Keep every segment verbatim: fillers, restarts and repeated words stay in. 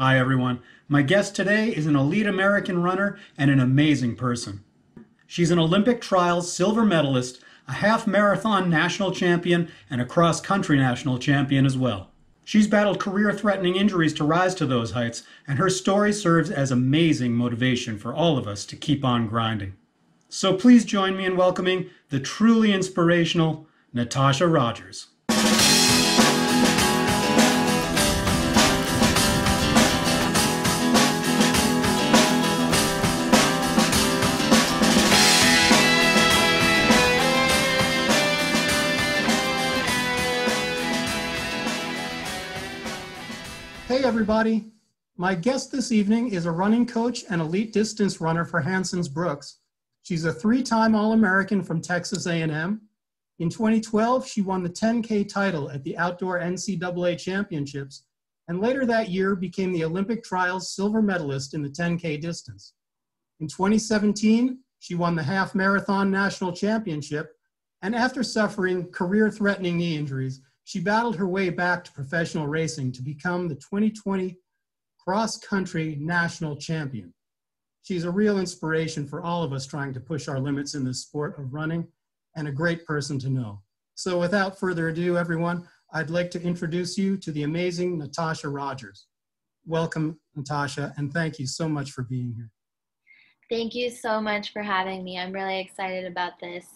Hi, everyone. My guest today is an elite American runner and an amazing person. She's an Olympic trials silver medalist, a half marathon national champion, and a cross-country national champion as well. She's battled career-threatening injuries to rise to those heights, and her story serves as amazing motivation for all of us to keep on grinding. So please join me in welcoming the truly inspirational Natosha Rogers. Hey everybody, my guest this evening is a running coach and elite distance runner for Hansons-Brooks. She's a three-time All-American from Texas A and M. In twenty twelve, she won the ten K title at the outdoor N C double A championships, and later that year became the Olympic trials silver medalist in the ten K distance. In twenty seventeen, she won the half marathon national championship, and after suffering career-threatening knee injuries, she battled her way back to professional racing to become the twenty twenty cross-country national champion. She's a real inspiration for all of us trying to push our limits in this sport of running, and a great person to know. So without further ado, everyone, I'd like to introduce you to the amazing Natosha Rogers. Welcome, Natosha, and thank you so much for being here. Thank you so much for having me. I'm really excited about this.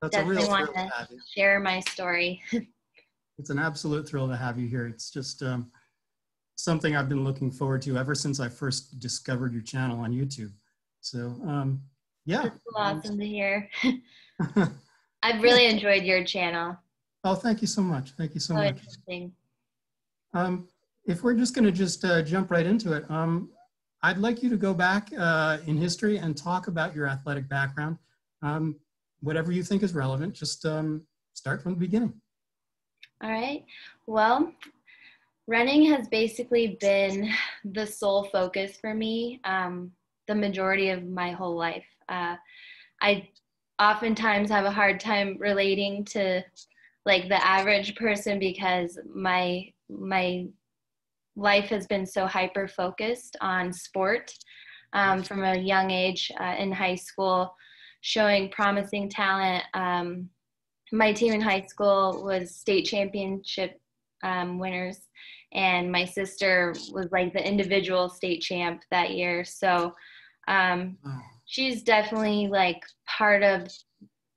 That's Definitely a real want to share my story. It's an absolute thrill to have you here. It's just um, something I've been looking forward to ever since I first discovered your channel on YouTube. So, um, yeah. It's awesome to hear. I've really enjoyed your channel. Oh, thank you so much. Thank you so, so much. Interesting. Um, if we're just going to just uh, jump right into it, um, I'd like you to go back uh, in history and talk about your athletic background. Um, whatever you think is relevant, just um, start from the beginning. All right. Well, running has basically been the sole focus for me um, the majority of my whole life. Uh, I oftentimes have a hard time relating to like the average person because my my life has been so hyper focused on sport um, from a young age uh, in high school, showing promising talent. Um, My team in high school was state championship um, winners, and my sister was like the individual state champ that year. So um, oh. she's definitely like part of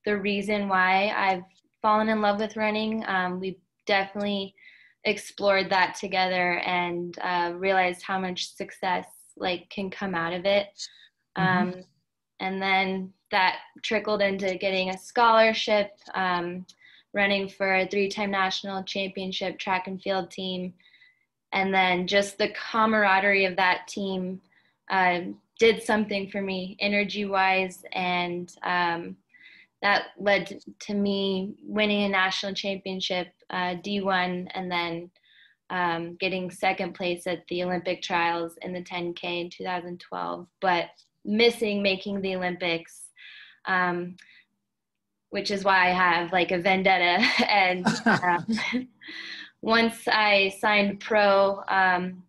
the reason why I've fallen in love with running. Um, we definitely explored that together and uh, realized how much success like can come out of it. Mm-hmm. um, and then that trickled into getting a scholarship, um, running for a three-time national championship track and field team. And then just the camaraderie of that team uh, did something for me energy-wise. And um, that led to me winning a national championship, uh, D one, and then um, getting second place at the Olympic trials in the ten K in two thousand twelve, but missing making the Olympics. Um, which is why I have like a vendetta. And uh, once I signed pro um,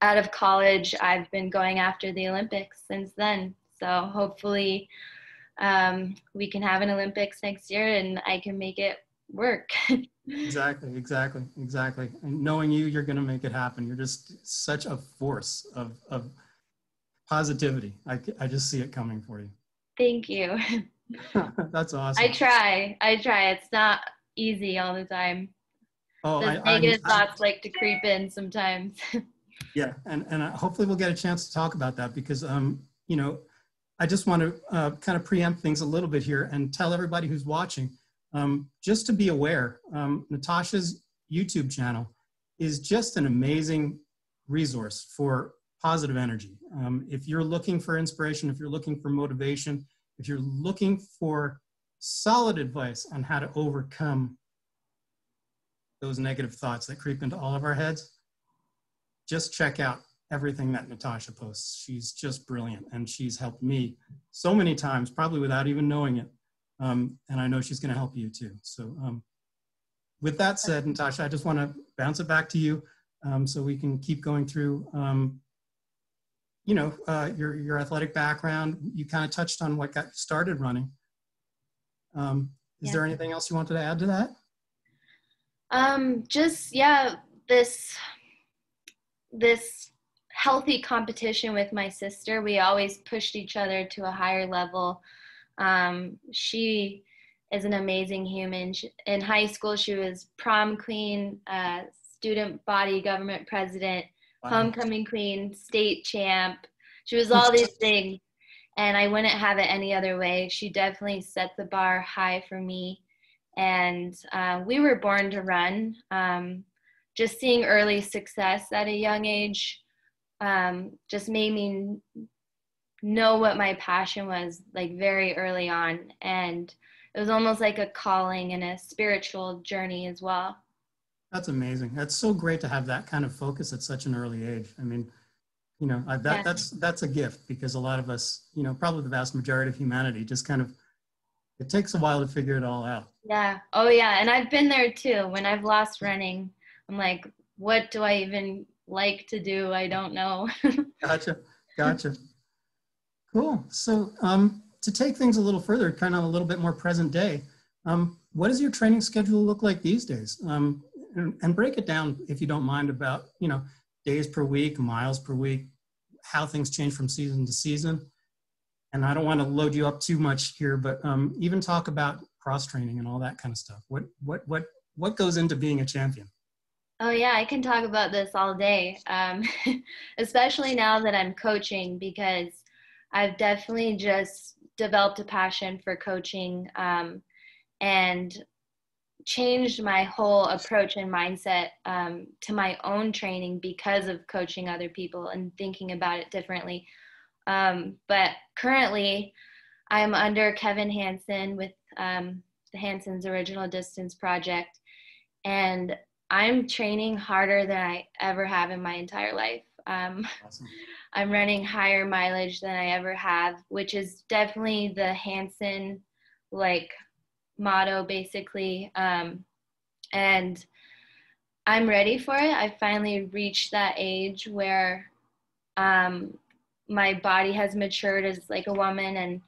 out of college, I've been going after the Olympics since then. So hopefully um, we can have an Olympics next year and I can make it work. Exactly, exactly, exactly. And knowing you, you're going to make it happen. You're just such a force of, of positivity. I, I just see it coming for you. Thank you. That's awesome. I try. I try. It's not easy all the time. Oh, the I, negative I, I, thoughts like to creep in sometimes. Yeah, and, and hopefully we'll get a chance to talk about that because, um, you know, I just want to uh, kind of preempt things a little bit here and tell everybody who's watching, um, just to be aware, um, Natosha's YouTube channel is just an amazing resource for positive energy. Um, if you're looking for inspiration, if you're looking for motivation, if you're looking for solid advice on how to overcome those negative thoughts that creep into all of our heads, just check out everything that Natosha posts. She's just brilliant, and she's helped me so many times, probably without even knowing it. Um, and I know she's going to help you too. So um, with that said, Natosha, I just want to bounce it back to you. um, so we can keep going through, um, you know, uh, your, your athletic background. You kind of touched on what got you started running. Um, is yeah. there anything else you wanted to add to that? Um, just, yeah, this, this healthy competition with my sister. We always pushed each other to a higher level. Um, she is an amazing human. She, in high school, she was prom queen, uh, student body government president, wow. homecoming queen, state champ. She was all these things, and I wouldn't have it any other way. She definitely set the bar high for me, and uh, we were born to run. Um, just seeing early success at a young age um, just made me know what my passion was, like, very early on, and it was almost like a calling and a spiritual journey as well. That's amazing. That's so great to have that kind of focus at such an early age. I mean, you know, that, yeah. that's that's a gift, because a lot of us, you know, probably the vast majority of humanity, just kind of, it takes a while to figure it all out. Yeah. Oh, yeah. And I've been there too. When I've lost running, I'm like, what do I even like to do? I don't know. Gotcha. Gotcha. Cool. So um, to take things a little further, kind of a little bit more present day, um, what does your training schedule look like these days? Um, and, and break it down, if you don't mind, about, you know, days per week, miles per week, how things change from season to season. And I don't want to load you up too much here, but um, even talk about cross training and all that kind of stuff. What, what, what, what goes into being a champion? Oh yeah, I can talk about this all day, um, especially now that I'm coaching, because I've definitely just developed a passion for coaching um, and changed my whole approach and mindset um, to my own training because of coaching other people and thinking about it differently. Um, but currently, I'm under Kevin Hanson with um, the Hansons Original Distance Project, and I'm training harder than I ever have in my entire life. Um, awesome. I'm running higher mileage than I ever have, which is definitely the Hanson, like, motto, basically. Um, and I'm ready for it. I finally reached that age where um, my body has matured as, like, a woman, and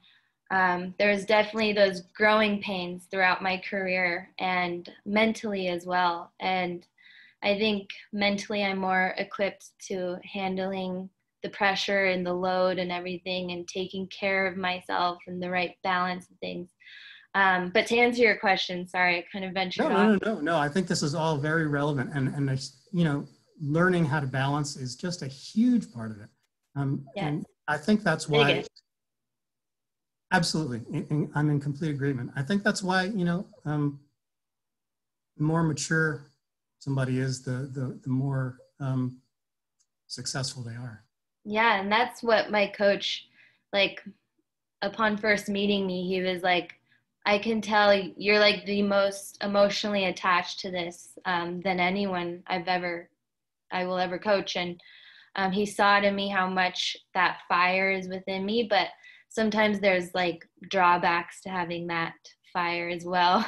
um, there was definitely those growing pains throughout my career and mentally as well. And I think mentally I'm more equipped to handling the pressure and the load and everything, and taking care of myself and the right balance of things. Um, but to answer your question, sorry, I kind of ventured no, off. No, no, no, no. I think this is all very relevant, and, and you know, learning how to balance is just a huge part of it. Um, yes. And I think that's why. Absolutely. I'm in complete agreement. I think that's why, you know, um, more mature somebody is, the, the, the more um, successful they are. Yeah, and that's what my coach, like, upon first meeting me, he was like, I can tell you're, like, the most emotionally attached to this um, than anyone I've ever, I will ever coach. And um, he saw to me how much that fire is within me, but sometimes there's, like, drawbacks to having that fire as well.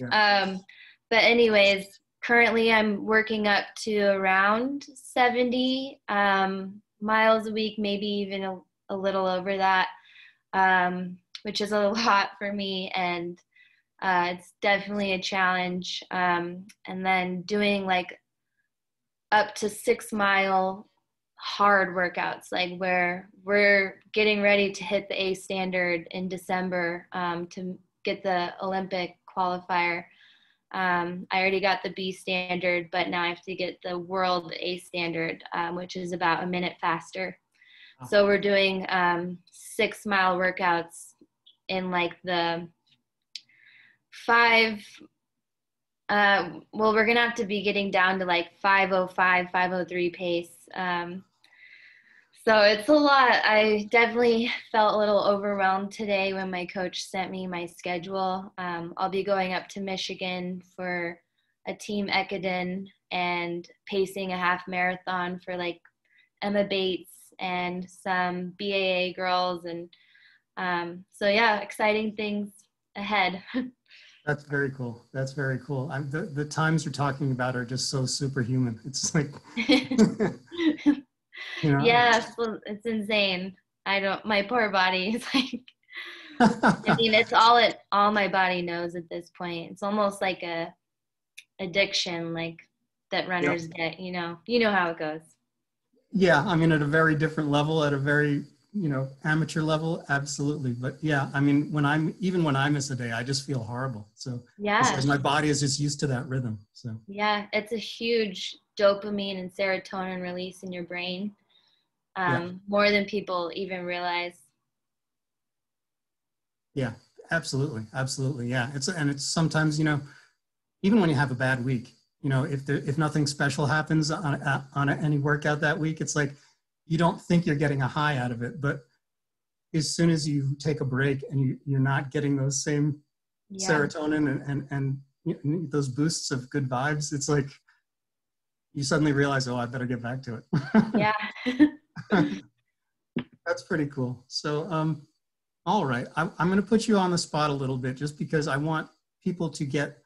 Yeah. um, but anyways, currently I'm working up to around seventy um, miles a week, maybe even a, a little over that, um, which is a lot for me, and uh, it's definitely a challenge. Um, and then doing, like, up to six mile hard workouts, like, where we're getting ready to hit the A standard in December um, to get the Olympic qualifier. Um, I already got the B standard, but now I have to get the world A standard, um, which is about a minute faster. Wow. So we're doing um, six mile workouts in, like, the five, uh, well, we're going to have to be getting down to, like, five oh five, five oh three pace. Um, so it's a lot. I definitely felt a little overwhelmed today when my coach sent me my schedule. Um, I'll be going up to Michigan for a Team Ekaden and pacing a half marathon for, like, Emma Bates and some B A A girls. And um, so, yeah, exciting things ahead. That's very cool. That's very cool. I'm, the, the times you're talking about are just so superhuman. It's like, you know? Yeah, it's, it's insane. I don't, my poor body is like, I mean, it's all it, all my body knows at this point. It's almost like a addiction, like that runners yep. get, you know, you know how it goes. Yeah. I mean, at a very different level, at a very, you know, amateur level. Absolutely. But yeah, I mean, when I'm, even when I miss a day, I just feel horrible. So yeah, my body is just used to that rhythm. So yeah, it's a huge dopamine and serotonin release in your brain. Um, yeah. More than people even realize. Yeah, absolutely. Absolutely. Yeah. It's, and it's sometimes, you know, even when you have a bad week, you know, if there, if nothing special happens on, on any workout that week, it's like, you don't think you're getting a high out of it, but as soon as you take a break and you, you're not getting those same yeah. serotonin and, and, and you know, those boosts of good vibes, it's like you suddenly realize, oh, I better get back to it. Yeah. That's pretty cool. So, um, all right, I, I'm going to put you on the spot a little bit just because I want people to get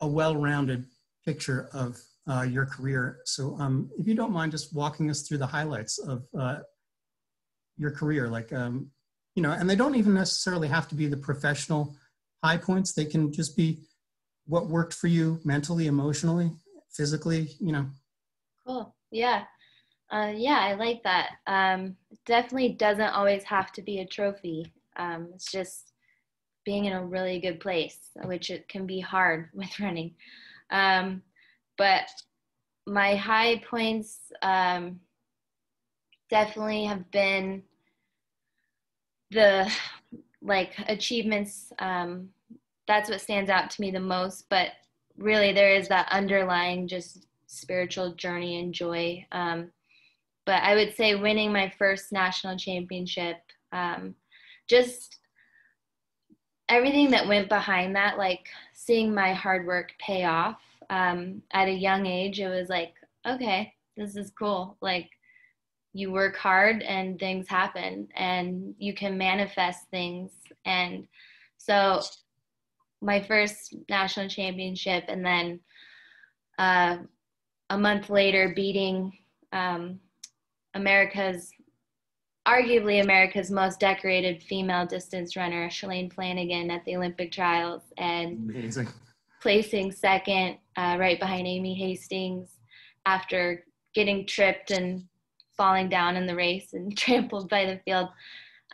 a well-rounded picture of Uh, your career. So um, if you don't mind just walking us through the highlights of uh, your career, like, um, you know, and they don't even necessarily have to be the professional high points. They can just be what worked for you mentally, emotionally, physically, you know. Cool. Yeah. Uh, yeah, I like that. Um, definitely doesn't always have to be a trophy. Um, it's just being in a really good place, which it can be hard with running. Um, But my high points um, definitely have been the, like, achievements. Um, that's what stands out to me the most. But really, there is that underlying just spiritual journey and joy. Um, but I would say winning my first national championship, um, just everything that went behind that, like seeing my hard work pay off. Um, at a young age, it was like, okay, this is cool. Like, you work hard and things happen and you can manifest things. And so my first national championship, and then uh, a month later beating um, America's, arguably America's most decorated female distance runner, Shalane Flanagan, at the Olympic trials. And amazing. Placing second, uh, right behind Amy Hastings, after getting tripped and falling down in the race and trampled by the field.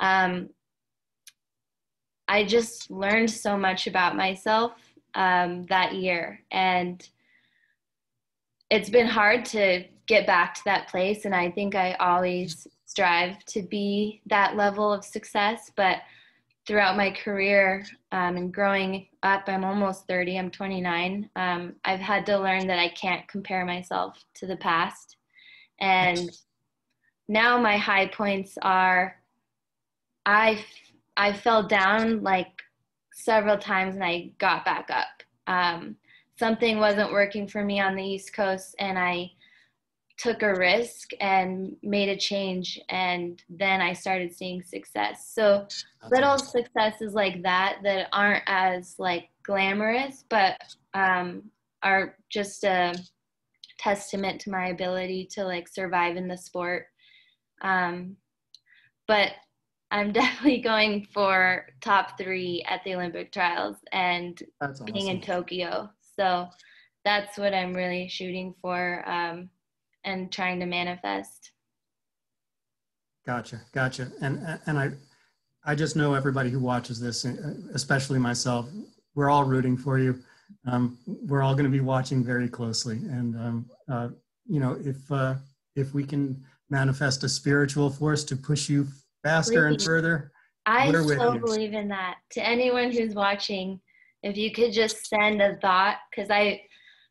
Um, I just learned so much about myself um, that year. And it's been hard to get back to that place. And I think I always strive to be that level of success. But throughout my career um, and growing up, I'm almost thirty, I'm twenty-nine. Um, I've had to learn that I can't compare myself to the past. And now my high points are, I, I fell down like several times and I got back up. Um, something wasn't working for me on the East Coast and I took a risk and made a change, and then I started seeing success. So little successes like that that aren't as like glamorous, but um, are just a testament to my ability to like survive in the sport. Um, but I'm definitely going for top three at the Olympic trials and that's awesome. Being in Tokyo. So that's what I'm really shooting for. Um, and trying to manifest. Gotcha, gotcha. And and I I just know everybody who watches this, especially myself, we're all rooting for you. Um, we're all gonna be watching very closely. And um, uh, you know, if uh, if we can manifest a spiritual force to push you faster Please. And further, I we're with so you. Believe in that. To anyone who's watching, if you could just send a thought, because I,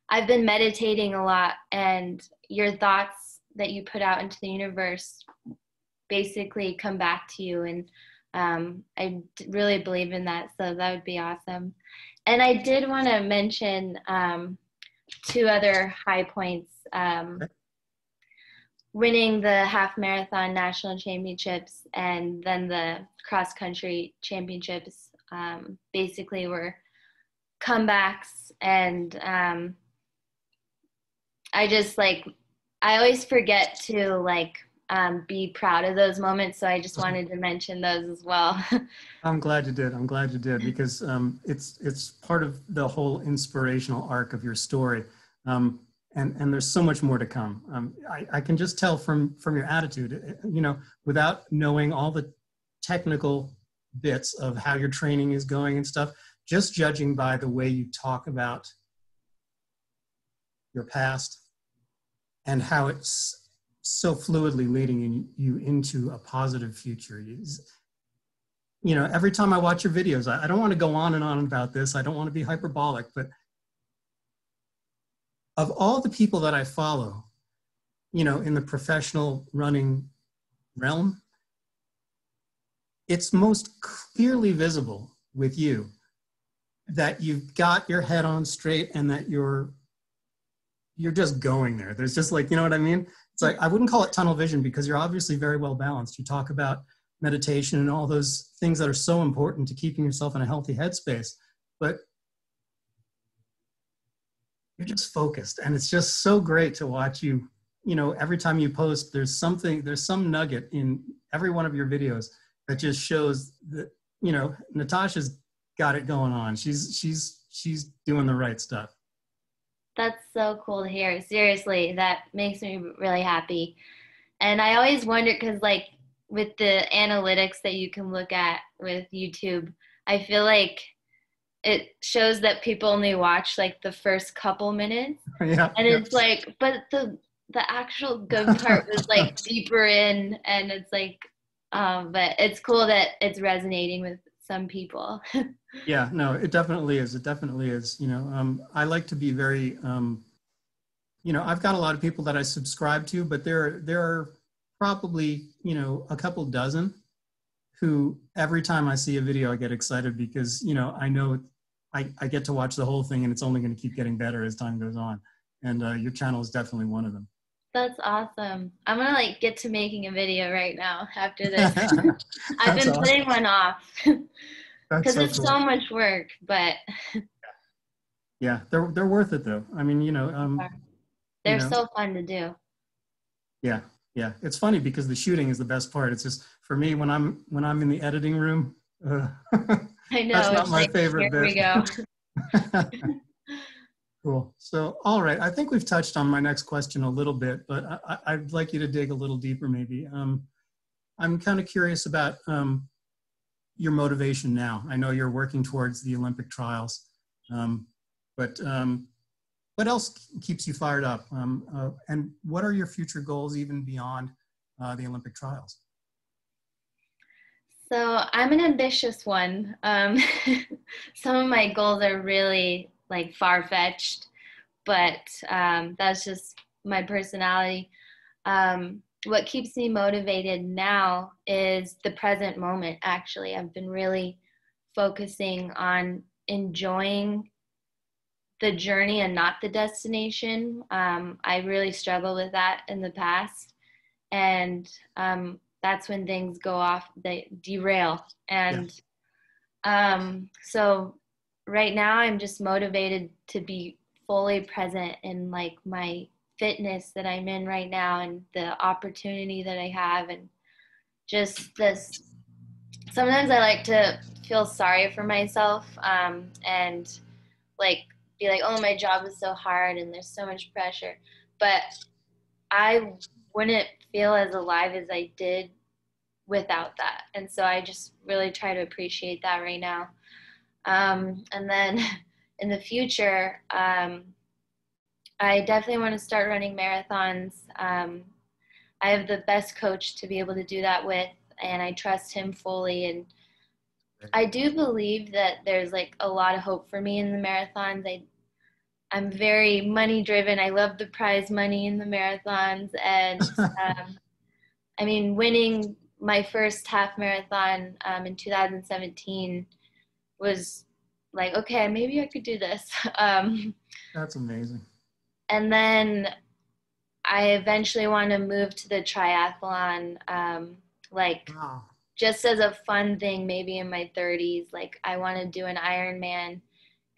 I've been meditating a lot, and your thoughts that you put out into the universe basically come back to you. And um, I really believe in that. So that would be awesome. And I did want to mention um, two other high points. Um, winning the half marathon national championships and then the cross country championships um, basically were comebacks. And um, I just like, I always forget to like um, be proud of those moments. So I just wanted to mention those as well. I'm glad you did. I'm glad you did, because um, it's, it's part of the whole inspirational arc of your story. Um, and, and there's so much more to come. Um, I, I can just tell from, from your attitude, you know, without knowing all the technical bits of how your training is going and stuff, just judging by the way you talk about your past and how it's so fluidly leading in, you into a positive future. You, you know, every time I watch your videos, I, I don't want to go on and on about this. I don't want to be hyperbolic, but of all the people that I follow, you know, in the professional running realm, it's most clearly visible with you that you've got your head on straight and that you're you're just going there. There's just like, you know what I mean? It's like, I wouldn't call it tunnel vision, because you're obviously very well balanced. You talk about meditation and all those things that are so important to keeping yourself in a healthy headspace, but you're just focused. And it's just so great to watch you, you know, every time you post, there's something, there's some nugget in every one of your videos that just shows that, you know, Natasha's got it going on. She's, she's, she's doing the right stuff. That's so cool to hear. Seriously, that makes me really happy. And I always wonder, because like with the analytics that you can look at with YouTube, I feel like it shows that people only watch like the first couple minutes. Yeah, and it's yeah. like, but the, the actual good part was like deeper in, and it's like, um, but it's cool that it's resonating with some people. Yeah, no, it definitely is. It definitely is. You know, um, I like to be very, um, you know, I've got a lot of people that I subscribe to, but there, there are probably, you know, a couple dozen who every time I see a video, I get excited because, you know, I know I, I get to watch the whole thing, and it's only going to keep getting better as time goes on. And uh, your channel is definitely one of them. That's awesome. I'm going to like get to making a video right now after this. I've been awesome. putting one off because so it's cool. so much work, but. Yeah, they're, they're worth it though. I mean, you know. Um, they're you know. so fun to do. Yeah. Yeah. It's funny because the shooting is the best part. It's just for me when I'm, when I'm in the editing room, uh, I know, that's not my like, favorite bit. Here we go. Cool. So, all right. I think we've touched on my next question a little bit, but I, I'd like you to dig a little deeper maybe. Um, I'm kind of curious about um, your motivation now. I know you're working towards the Olympic trials, um, but um, what else keeps you fired up? Um, uh, and what are your future goals even beyond uh, the Olympic trials? So I'm an ambitious one. Um, some of my goals are really like far-fetched, but um, that's just my personality. Um, what keeps me motivated now is the present moment, actually. I've been really focusing on enjoying the journey and not the destination. Um, I really struggled with that in the past, and um, that's when things go off, they derail. And yeah. um, so right now I'm just motivated to be fully present in like my fitness that I'm in right now and the opportunity that I have, and just this, sometimes I like to feel sorry for myself um, and like be like, oh, my job is so hard and there's so much pressure, but I wouldn't feel as alive as I did without that. And so I just really try to appreciate that right now. Um, and then in the future, um, I definitely want to start running marathons. Um, I have the best coach to be able to do that with, and I trust him fully. And I do believe that there's like a lot of hope for me in the marathons. I, I'm very money driven. I love the prize money in the marathons. And um, I mean, winning my first half marathon um, in two thousand seventeen was like, okay, maybe I could do this. Um, That's amazing. And then I eventually want to move to the triathlon, um, like wow. just as a fun thing, maybe in my thirties, like I want to do an Ironman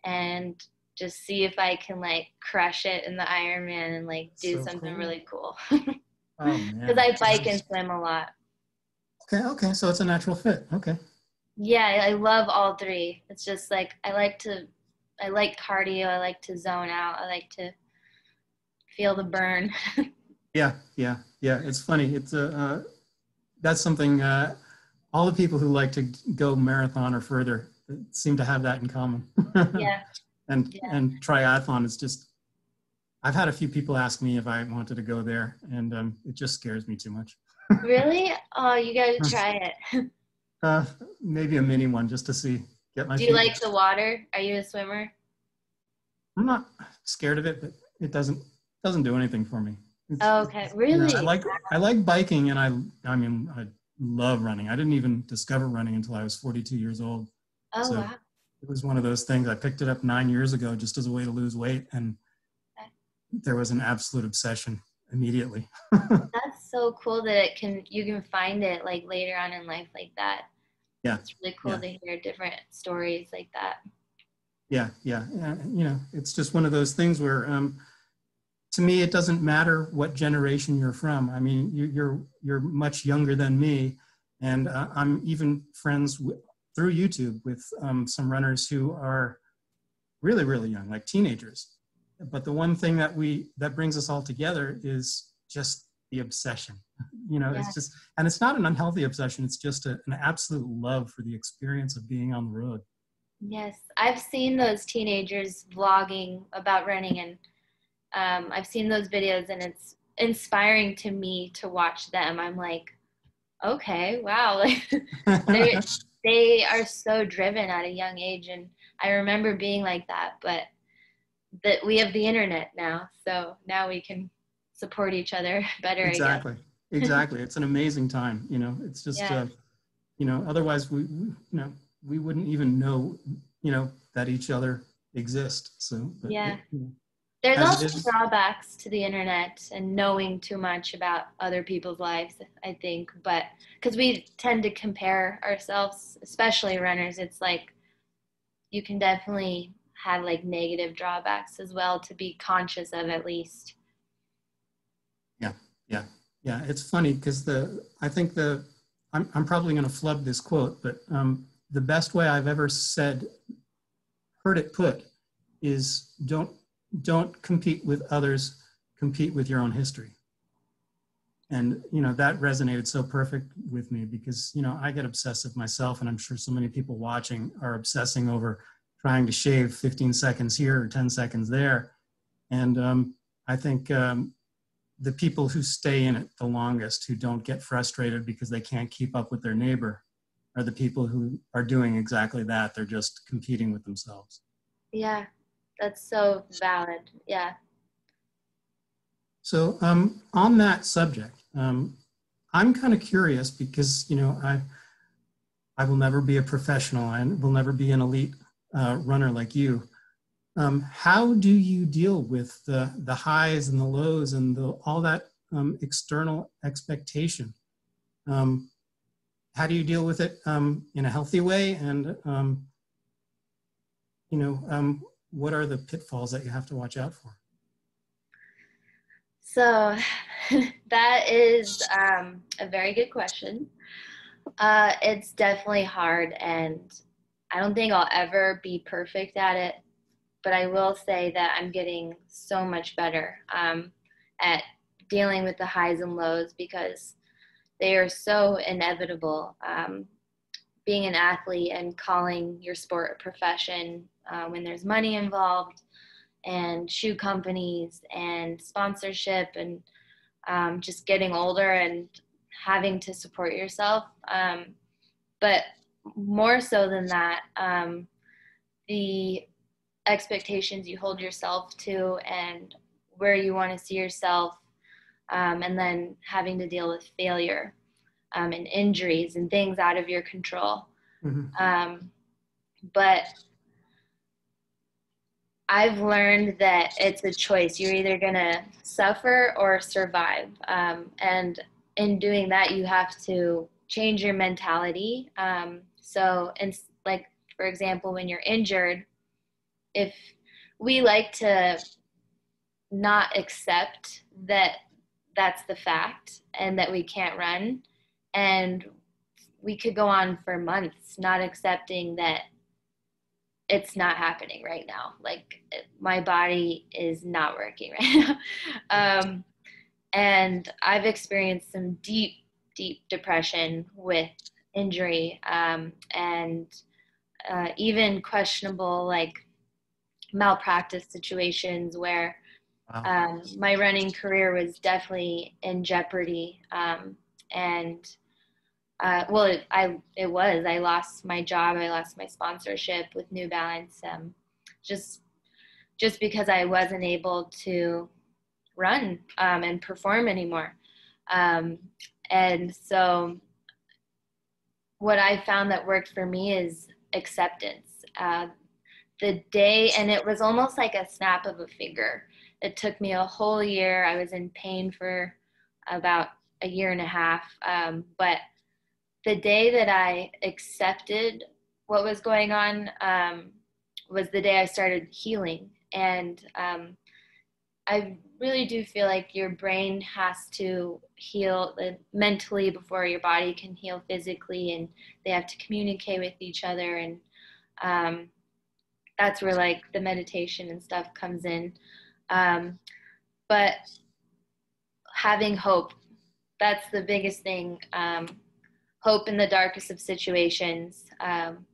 and just see if I can like crush it in the Ironman and like do so something cool. really cool. Because oh, I bike and swim a lot. Okay, okay, so it's a natural fit. Okay. Yeah, I love all three. It's just like I like to, I like cardio. I like to zone out. I like to feel the burn. yeah, yeah, yeah. It's funny. It's a uh, uh, that's something. Uh, all the people who like to go marathon or further seem to have that in common. yeah. And yeah. and triathlon is just. I've had a few people ask me if I wanted to go there, and um, it just scares me too much. Really? Oh, you gotta try it. Uh, maybe a mini one just to see. Get my Do you feet. Like the water? Are you a swimmer? I'm not scared of it, but it doesn't doesn't do anything for me. It's, oh, okay, really? You know, I like I like biking, and I I mean I love running. I didn't even discover running until I was forty-two years old. Oh so wow! It was one of those things. I picked it up nine years ago just as a way to lose weight, and okay. there was an absolute obsession immediately. That's so cool that it can you can find it like later on in life like that. Yeah, it's really cool yeah. to hear different stories like that. Yeah, yeah, yeah. You know, it's just one of those things where, um, to me, it doesn't matter what generation you're from. I mean, you, you're you're much younger than me, and uh, I'm even friends w- through YouTube with um, some runners who are really, really young, like teenagers. But the one thing that we that brings us all together is just the obsession. You know, yeah. it's just, and it's not an unhealthy obsession. It's just a, an absolute love for the experience of being on the road. Yes. I've seen those teenagers vlogging about running, and um, I've seen those videos, and it's inspiring to me to watch them. I'm like, okay, wow. Like, they are so driven at a young age. And I remember being like that, but that we have the internet now. So now we can support each other better. Exactly. I guess. Exactly. It's an amazing time. You know, it's just, yeah. uh, you know, otherwise we, we, you know, we wouldn't even know, you know, that each other exist. So, but yeah, it, you know, there's also drawbacks to the internet and knowing too much about other people's lives, I think, but because we tend to compare ourselves, especially runners, it's like, you can definitely have like negative drawbacks as well to be conscious of at least. Yeah. Yeah. Yeah, it's funny because the I think the I'm I'm probably going to flub this quote, but um, the best way I've ever said heard it put is don't don't compete with others, compete with your own history. And you know that resonated so perfect with me because you know I get obsessive myself, and I'm sure so many people watching are obsessing over trying to shave fifteen seconds here or ten seconds there, and um, I think. Um, the people who stay in it the longest, who don't get frustrated because they can't keep up with their neighbor, are the people who are doing exactly that. They're just competing with themselves. Yeah, that's so valid. Yeah. So um, on that subject, um, I'm kind of curious because, you know, I I will never be a professional and will never be an elite uh, runner like you. Um, how do you deal with the, the highs and the lows and the, all that um, external expectation? Um, how do you deal with it um, in a healthy way? And, um, you know, um, what are the pitfalls that you have to watch out for? So that is um, a very good question. Uh, it's definitely hard, and I don't think I'll ever be perfect at it. But I will say that I'm getting so much better um, at dealing with the highs and lows because they are so inevitable. Um, being an athlete and calling your sport a profession uh, when there's money involved and shoe companies and sponsorship and um, just getting older and having to support yourself. Um, but more so than that, um, the expectations you hold yourself to and where you want to see yourself um, and then having to deal with failure um, and injuries and things out of your control. Mm-hmm. Um, but I've learned that it's a choice. You're either going to suffer or survive. Um, and in doing that, you have to change your mentality. Um, so, and like, for example, when you're injured, if we like to not accept that that's the fact and that we can't run, and we could go on for months not accepting that it's not happening right now. Like, my body is not working right now. Um, and I've experienced some deep, deep depression with injury, um, and uh, even questionable, like, malpractice situations where um, my running career was definitely in jeopardy. Um, and Uh, well, it, I, it was, I lost my job. I lost my sponsorship with New Balance, um, just, just because I wasn't able to run, um, and perform anymore. Um, and so what I found that worked for me is acceptance. Uh, the day, and it was almost like a snap of a finger. It took me a whole year. I was in pain for about a year and a half. Um, but the day that I accepted what was going on um, was the day I started healing. And um, I really do feel like your brain has to heal mentally before your body can heal physically, and they have to communicate with each other. And um, that's where, like, the meditation and stuff comes in. Um, but having hope, that's the biggest thing. Um, Hope in the darkest of situations, um,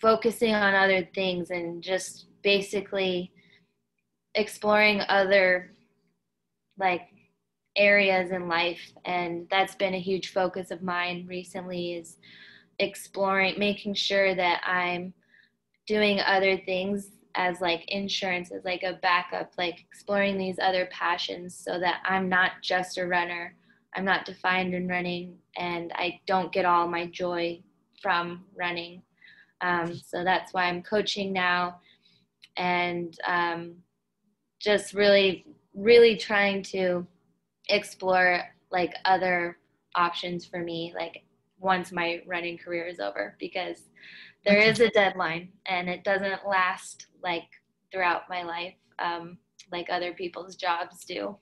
focusing on other things, and just basically exploring other, like, areas in life. And that's been a huge focus of mine recently, is exploring, making sure that I'm doing other things as, like, insurance, as, like, a backup, like, exploring these other passions so that I'm not just a runner. I'm not defined in running, and I don't get all my joy from running. Um, so that's why I'm coaching now, and um, just really, really trying to explore, like, other options for me, like, once my running career is over, because there is a deadline and it doesn't last, like, throughout my life, um, like other people's jobs do.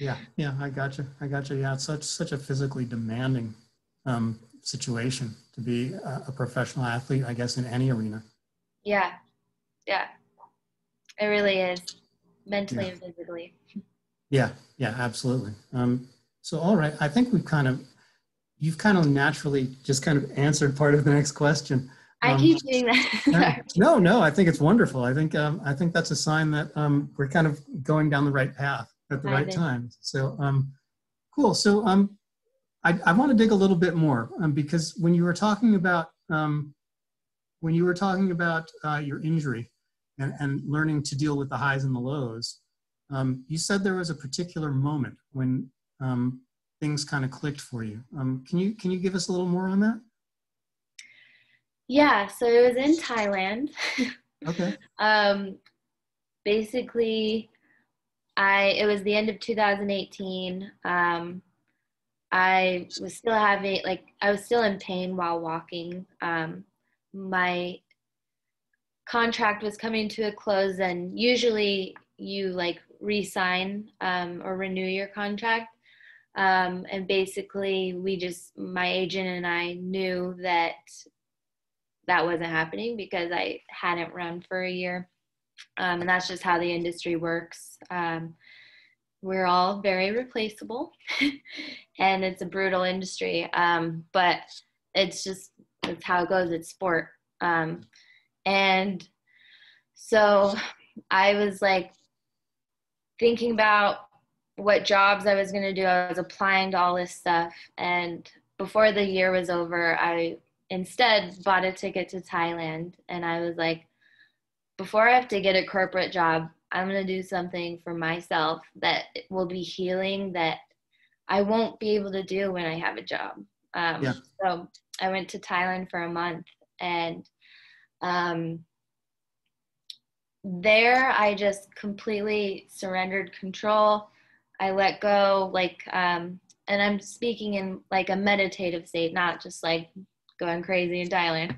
Yeah. Yeah. I got you. I got you. Yeah. It's such, such a physically demanding um, situation to be a, a professional athlete, I guess, in any arena. Yeah. Yeah. It really is, mentally yeah. and physically. Yeah. Yeah, absolutely. Um, so, all right. I think we've kind of, you've kind of naturally just kind of answered part of the next question. Um, I keep doing that. no, no, I think it's wonderful. I think, um, I think that's a sign that um, we're kind of going down the right path at the right time. So, um, cool. So, um, I, I want to dig a little bit more, um, because when you were talking about, um, when you were talking about, uh, your injury and, and learning to deal with the highs and the lows, um, you said there was a particular moment when, um, things kind of clicked for you. Um, can you, can you give us a little more on that? Yeah. So it was in Thailand. Okay. um, basically, I, it was the end of two thousand eighteen. Um, I was still having, like, I was still in pain while walking. Um, my contract was coming to a close, and usually you, like, re-sign um, or renew your contract. Um, and basically we just, my agent and I knew that that wasn't happening because I hadn't run for a year. Um, and that's just how the industry works. Um, we're all very replaceable and it's a brutal industry. Um, but it's just, it's how it goes. It's sport. Um, and so I was, like, thinking about what jobs I was going to do. I was applying to all this stuff. And before the year was over, I instead bought a ticket to Thailand, and I was like, before I have to get a corporate job, I'm going to do something for myself that will be healing that I won't be able to do when I have a job. Um, yeah. So I went to Thailand for a month, and um, there I just completely surrendered control. I let go. Like, um, and I'm speaking in like a meditative state, not just like going crazy in Thailand.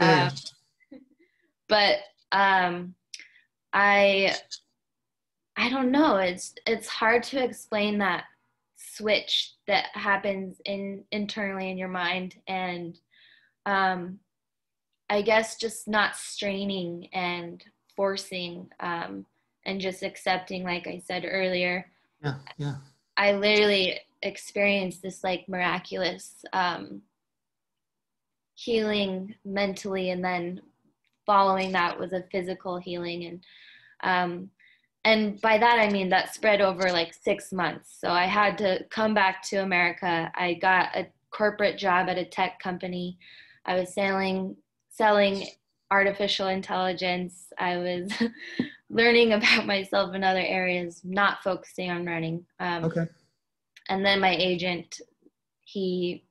Um, but um, I, I don't know. It's, it's hard to explain that switch that happens in internally in your mind. And um, I guess just not straining and forcing um, and just accepting, like I said earlier. Yeah, yeah. I literally experienced this like miraculous um, healing mentally, and then following that was a physical healing. And um, and by that, I mean that spread over like six months. So I had to come back to America. I got a corporate job at a tech company. I was selling, selling artificial intelligence. I was learning about myself in other areas, not focusing on running. Um, okay. And then my agent, he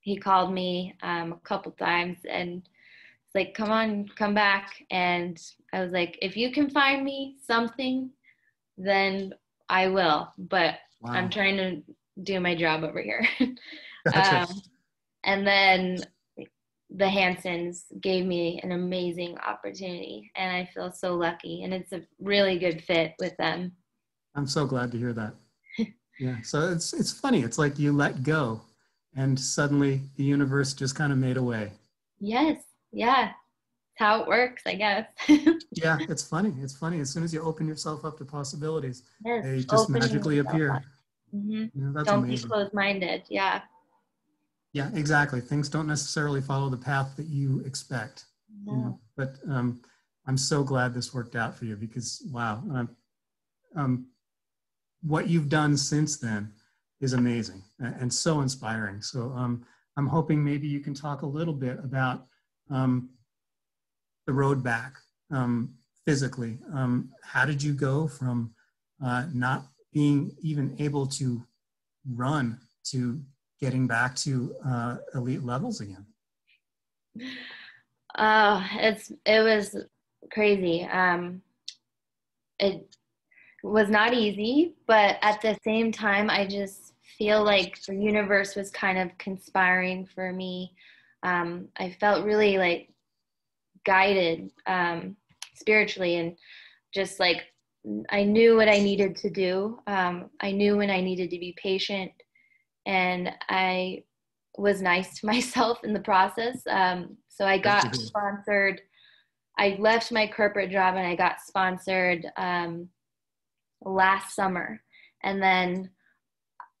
he called me um, a couple times and it's like, come on, come back. And I was like, if you can find me something, then I will. But wow. I'm trying to do my job over here. Gotcha. Um, and then the Hansons gave me an amazing opportunity, and I feel so lucky. And it's a really good fit with them. I'm so glad to hear that. Yeah. So it's, it's funny. It's like you let go and suddenly the universe just kind of made a way. Yes. Yeah. How it works, I guess. Yeah. It's funny. It's funny. As soon as you open yourself up to possibilities, yes, they just magically appear. Mm-hmm. You know, that's don't amazing. Be closed-minded. Yeah. Yeah, exactly. Things don't necessarily follow the path that you expect. No. You know? But um, I'm so glad this worked out for you, because wow. Um, um, what you've done since then is amazing and so inspiring. So um, I'm hoping maybe you can talk a little bit about um, the road back um, physically. Um, how did you go from uh, not being even able to run to getting back to uh, elite levels again? Oh, it's, it was crazy. Um, it, was not easy, but at the same time, I just feel like the universe was kind of conspiring for me. Um, I felt really like guided um, spiritually, and just like I knew what I needed to do. Um, I knew when I needed to be patient, and I was nice to myself in the process. Um, so I got sponsored. I left my corporate job and I got sponsored um, last summer, and then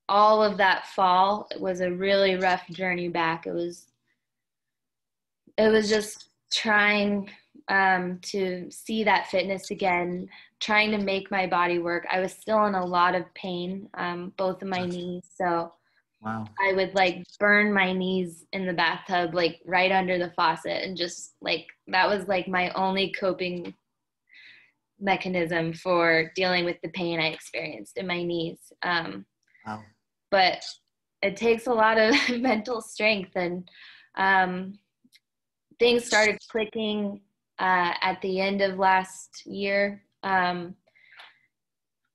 all of that fall, it was a really rough journey back. It was, it was just trying um, to see that fitness again, trying to make my body work. I was still in a lot of pain, um, both of my That's, knees. So wow. I would like burn my knees in the bathtub, like right under the faucet, and just like, that was like my only coping mechanism for dealing with the pain I experienced in my knees. Um, wow. But it takes a lot of mental strength, and um, things started clicking uh, at the end of last year. Um,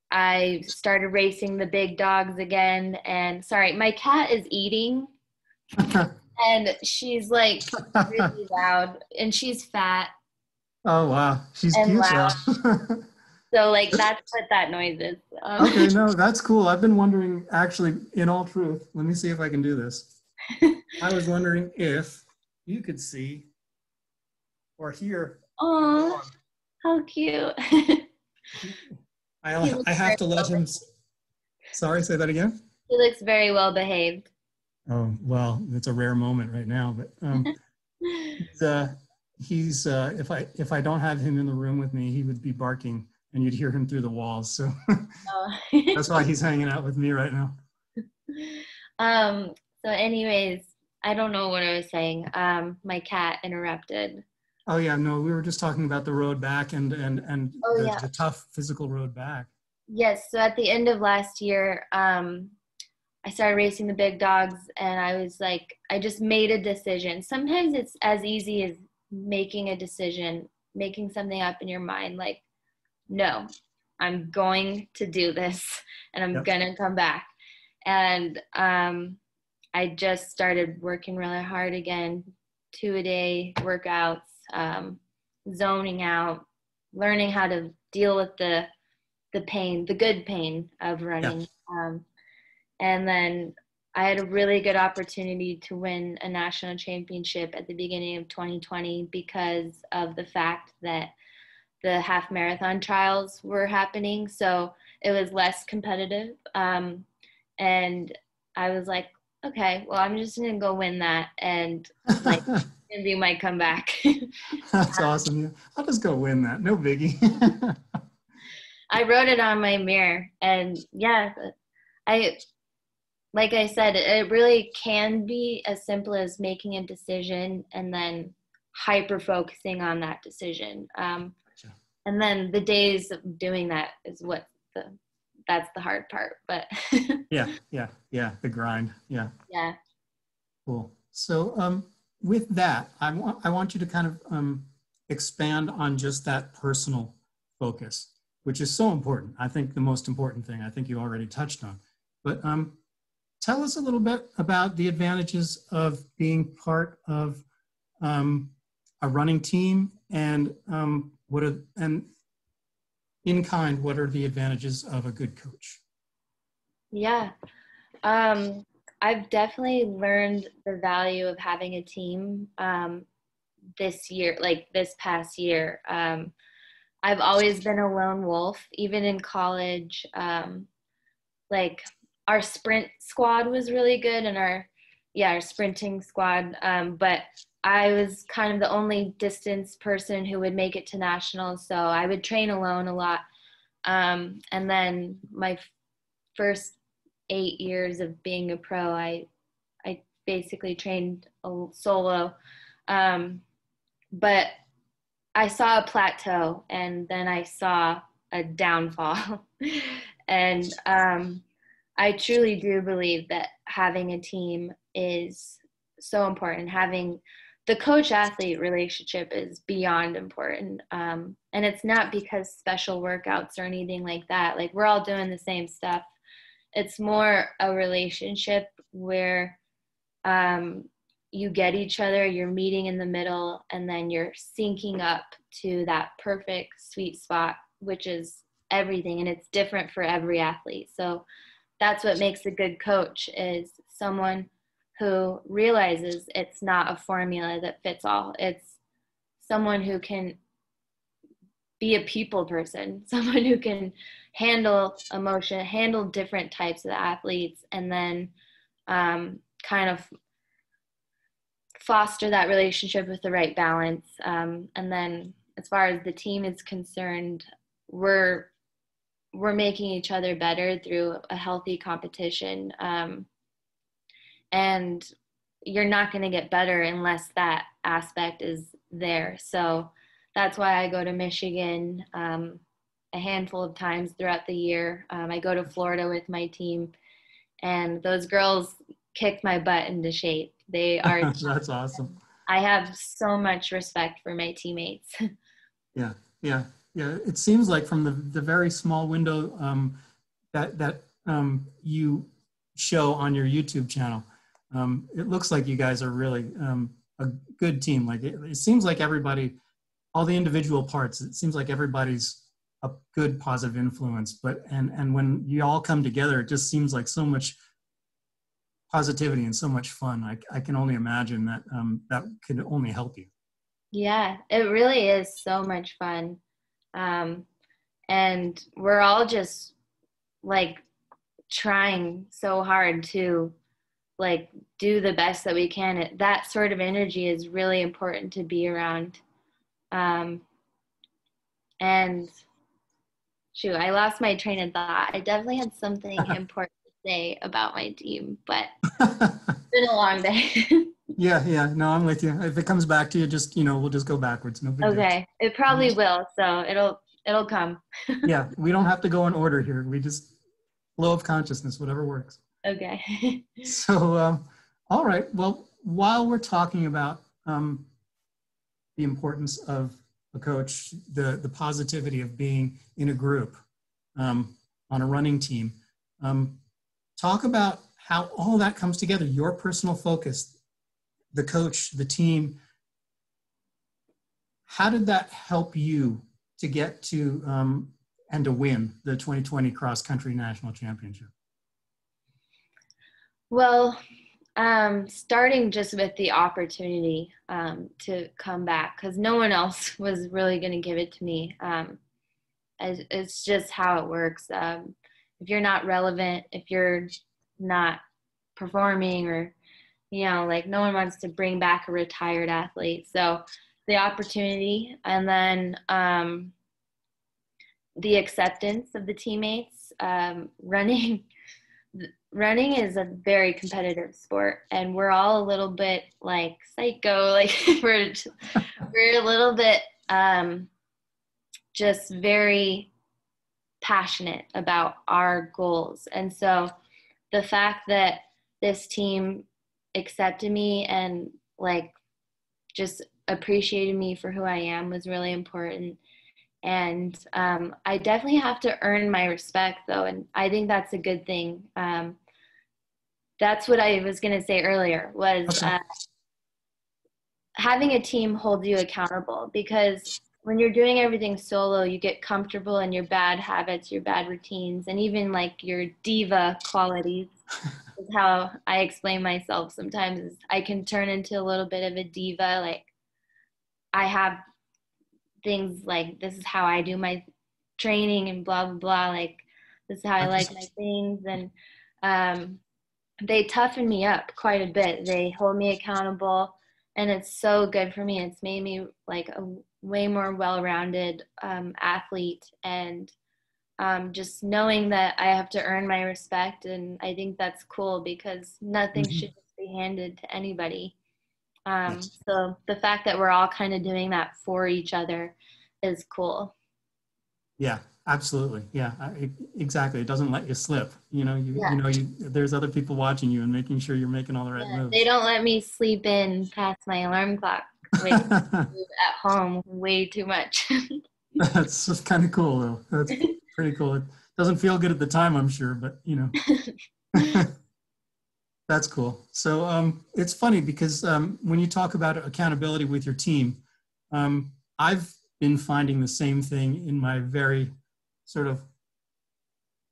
I started racing the big dogs again, and sorry, my cat is eating and she's like really loud, and she's fat. Oh, wow. She's and cute. Wow. So, like, that's what that noise is. Um, okay, no, that's cool. I've been wondering, actually, in all truth, let me see if I can do this. I was wondering if you could see or hear. Oh, how cute. I, I have to let him. Sorry, say that again? He looks very well behaved. Oh, well, it's a rare moment right now, but um, the... He's, uh, if I if I don't have him in the room with me, he would be barking and you'd hear him through the walls. So oh. That's why he's hanging out with me right now. Um, so anyways, I don't know what I was saying. Um, my cat interrupted. Oh yeah, no, we were just talking about the road back and, and, and oh, the, yeah. the tough physical road back. Yes, so at the end of last year, um, I started racing the big dogs, and I was like, I just made a decision. Sometimes it's as easy as making a decision, making something up in your mind, like, no, I'm going to do this, and I'm yep. gonna come back. And um, I just started working really hard again, two-a-day workouts, um, zoning out, learning how to deal with the the pain, the good pain of running. Yeah. Um, and then I had a really good opportunity to win a national championship at the beginning of twenty twenty because of the fact that the half marathon trials were happening. So it was less competitive. Um, and I was like, okay, well, I'm just going to go win that. And like, you might come back. That's um, awesome. I'll just go win that. No biggie. I wrote it on my mirror, and yeah, I, like I said, it really can be as simple as making a decision and then hyper-focusing on that decision. Um, gotcha. And then the days of doing that is what the, that's the hard part, but. yeah. Yeah. Yeah. The grind. Yeah. Yeah. Cool. So, um, with that, I want, I want you to kind of, um, expand on just that personal focus, which is so important. I think the most important thing, I think you already touched on, but um, tell us a little bit about the advantages of being part of um, a running team, and um, what are, and in kind, what are the advantages of a good coach? Yeah, um, I've definitely learned the value of having a team um, this year, like this past year. Um, I've always been a lone wolf, even in college. Um, like our sprint squad was really good, and our, yeah, our sprinting squad. Um, but I was kind of the only distance person who would make it to nationals. So I would train alone a lot. Um, and then my first eight years of being a pro, I, I basically trained solo. Um, but I saw a plateau, and then I saw a downfall. And um, I truly do believe that having a team is so important. Having the coach-athlete relationship is beyond important. Um, and it's not because special workouts or anything like that. Like, we're all doing the same stuff. It's more a relationship where um, – you get each other, you're meeting in the middle, and then you're syncing up to that perfect sweet spot, which is everything. And it's different for every athlete. So that's what makes a good coach, is someone who realizes it's not a formula that fits all. It's someone who can be a people person, someone who can handle emotion, handle different types of athletes, and then um, kind of foster that relationship with the right balance. Um, and then as far as the team is concerned, we're, we're making each other better through a healthy competition. Um, and you're not going to get better unless that aspect is there. So that's why I go to Michigan um, a handful of times throughout the year. Um, I go to Florida with my team, and those girls kick my butt into shape. They are that's awesome. I have so much respect for my teammates. Yeah, yeah, yeah. It seems like from the, the very small window um, that that um, you show on your YouTube channel, um, it looks like you guys are really um, a good team. Like it, it seems like everybody, all the individual parts, it seems like everybody's a good positive influence. But and and when you all come together, it just seems like so much positivity and so much fun. I, I can only imagine that um, that could only help you. Yeah, it really is so much fun. Um, and we're all just like trying so hard to like do the best that we can. That sort of energy is really important to be around. Um, and shoot, I lost my train of thought. I definitely had something important say about my team, but it's been a long day. yeah yeah no I'm with you. If it comes back to you, just you know we'll just go backwards. No big okay deal. It probably will, so it'll it'll come. Yeah, we don't have to go in order here, we just flow of consciousness, whatever works. Okay. So um all right, well, while we're talking about um the importance of a coach, the the positivity of being in a group, um on a running team, um Talk about how all that comes together, your personal focus, the coach, the team. How did that help you to get to um, and to win the twenty twenty Cross Country National Championship? Well, um, starting just with the opportunity um, to come back, because no one else was really going to give it to me. Um, it's just how it works. Um, if you're not relevant, if you're not performing, or, you know, like, no one wants to bring back a retired athlete. So the opportunity, and then um, the acceptance of the teammates. Um, running, running is a very competitive sport, and we're all a little bit like psycho. Like we're we're a little bit um, just very passionate about our goals, and so the fact that this team accepted me and like just appreciated me for who I am was really important. And um, I definitely have to earn my respect, though, and I think that's a good thing. Um, that's what I was going to say earlier, was uh, having a team hold you accountable, because when you're doing everything solo, you get comfortable in your bad habits, your bad routines, and even like your diva qualities. Is how I explain myself sometimes, is I can turn into a little bit of a diva. Like, I have things like, this is how I do my training and blah, blah, blah. Like, this is how I like my things. And um, they toughen me up quite a bit. They hold me accountable, and it's so good for me. It's made me like a way more well-rounded um, athlete, and um, just knowing that I have to earn my respect. And I think that's cool, because nothing mm-hmm. should just be handed to anybody. Um, so the fact that we're all kind of doing that for each other is cool. Yeah, absolutely. Yeah, I, exactly. It doesn't let you slip. You know, you, yeah. you know, you, there's other people watching you and making sure you're making all the right yeah, moves. They don't let me sleep in past my alarm clock way, at home way too much. That's just kind of cool, though. That's pretty cool. It doesn't feel good at the time, I'm sure, but you know. That's cool. So um, it's funny because um, when you talk about accountability with your team, um, I've been finding the same thing in my very sort of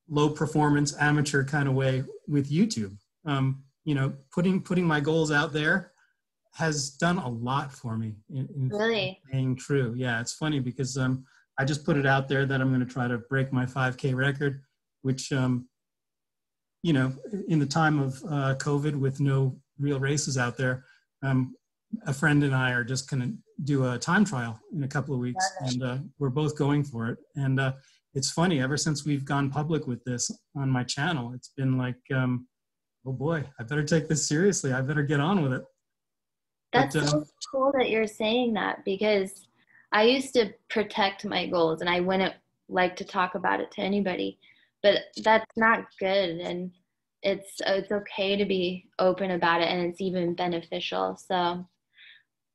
low performance amateur kind of way with YouTube. Um, you know, putting putting my goals out there has done a lot for me. In, in really? Staying true. Yeah, it's funny because um, I just put it out there that I'm going to try to break my five K record, which um, you know, in the time of uh, COVID with no real races out there, um, a friend and I are just going to do a time trial in a couple of weeks, and uh, we're both going for it. And uh, it's funny, ever since we've gone public with this on my channel, it's been like, um, oh boy, I better take this seriously. I better get on with it. That's but, uh, so cool that you're saying that, because I used to protect my goals and I wouldn't like to talk about it to anybody. But that's not good, and it's it's okay to be open about it, and it's even beneficial. So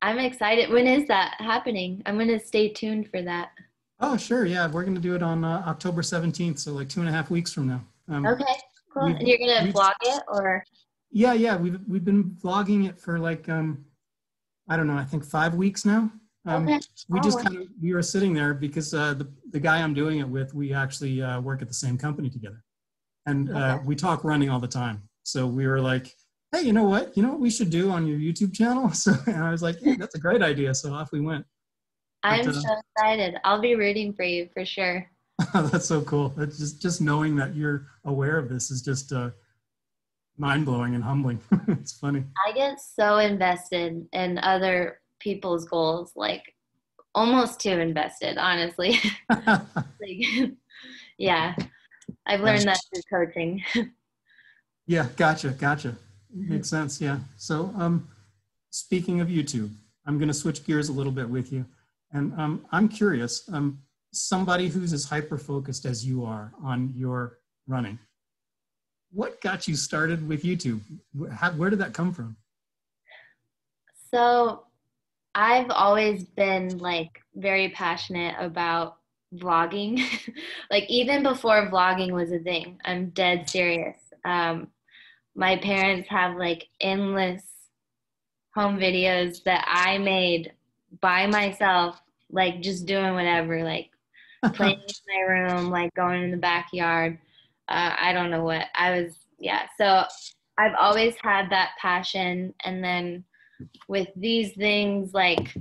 I'm excited. When is that happening? I'm going to stay tuned for that. Oh, sure. Yeah, we're going to do it on uh, October seventeenth, so like two and a half weeks from now. Um, okay, cool. And you're going to vlog it, or? Yeah, yeah. We've, we've been vlogging it for like, um, I don't know, I think five weeks now. Um, okay. We just kind of, we were sitting there because uh, the, the guy I'm doing it with, we actually uh, work at the same company together, and okay. uh, we talk running all the time. So we were like, hey, you know what, you know what we should do on your YouTube channel? So and I was like, hey, that's a great idea. So off we went. I'm but, uh, so excited. I'll be rooting for you for sure. That's so cool. It's just, just knowing that you're aware of this is just uh, mind-blowing and humbling. It's funny. I get so invested in other people's goals, like almost too invested, honestly. Like, yeah, I've learned that through coaching. Yeah, gotcha, gotcha. Makes sense, yeah. So um, speaking of YouTube, I'm going to switch gears a little bit with you. And um, I'm curious, um, somebody who's as hyper-focused as you are on your running, what got you started with YouTube? How, where did that come from? So I've always been like very passionate about vlogging. Like even before vlogging was a thing, I'm dead serious. Um, my parents have like endless home videos that I made by myself, like just doing whatever, like playing in my room, like going in the backyard. Uh, I don't know what I was. Yeah. So I've always had that passion. And then with these things, like,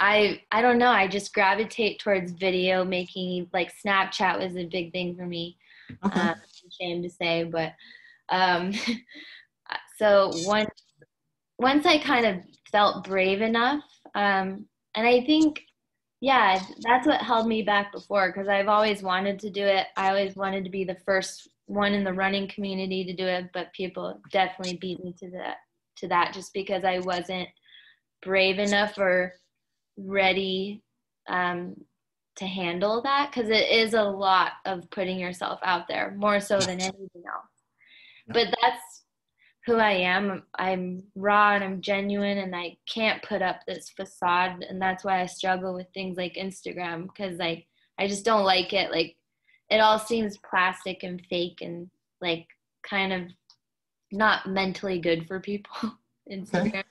I, I don't know. I just gravitate towards video making. Like Snapchat was a big thing for me. Okay. Um, ashamed to say, but um, so once once I kind of felt brave enough, um, and I think, yeah, that's what held me back before, because I've always wanted to do it. I always wanted to be the first one in the running community to do it, but people definitely beat me to that to that just because I wasn't brave enough or ready um to handle that, because it is a lot of putting yourself out there, more so than anything else. But that's who I am. I'm raw and I'm genuine, and I can't put up this facade. And that's why I struggle with things like Instagram, because like I just don't like it. Like it all seems plastic and fake and like kind of not mentally good for people. Instagram.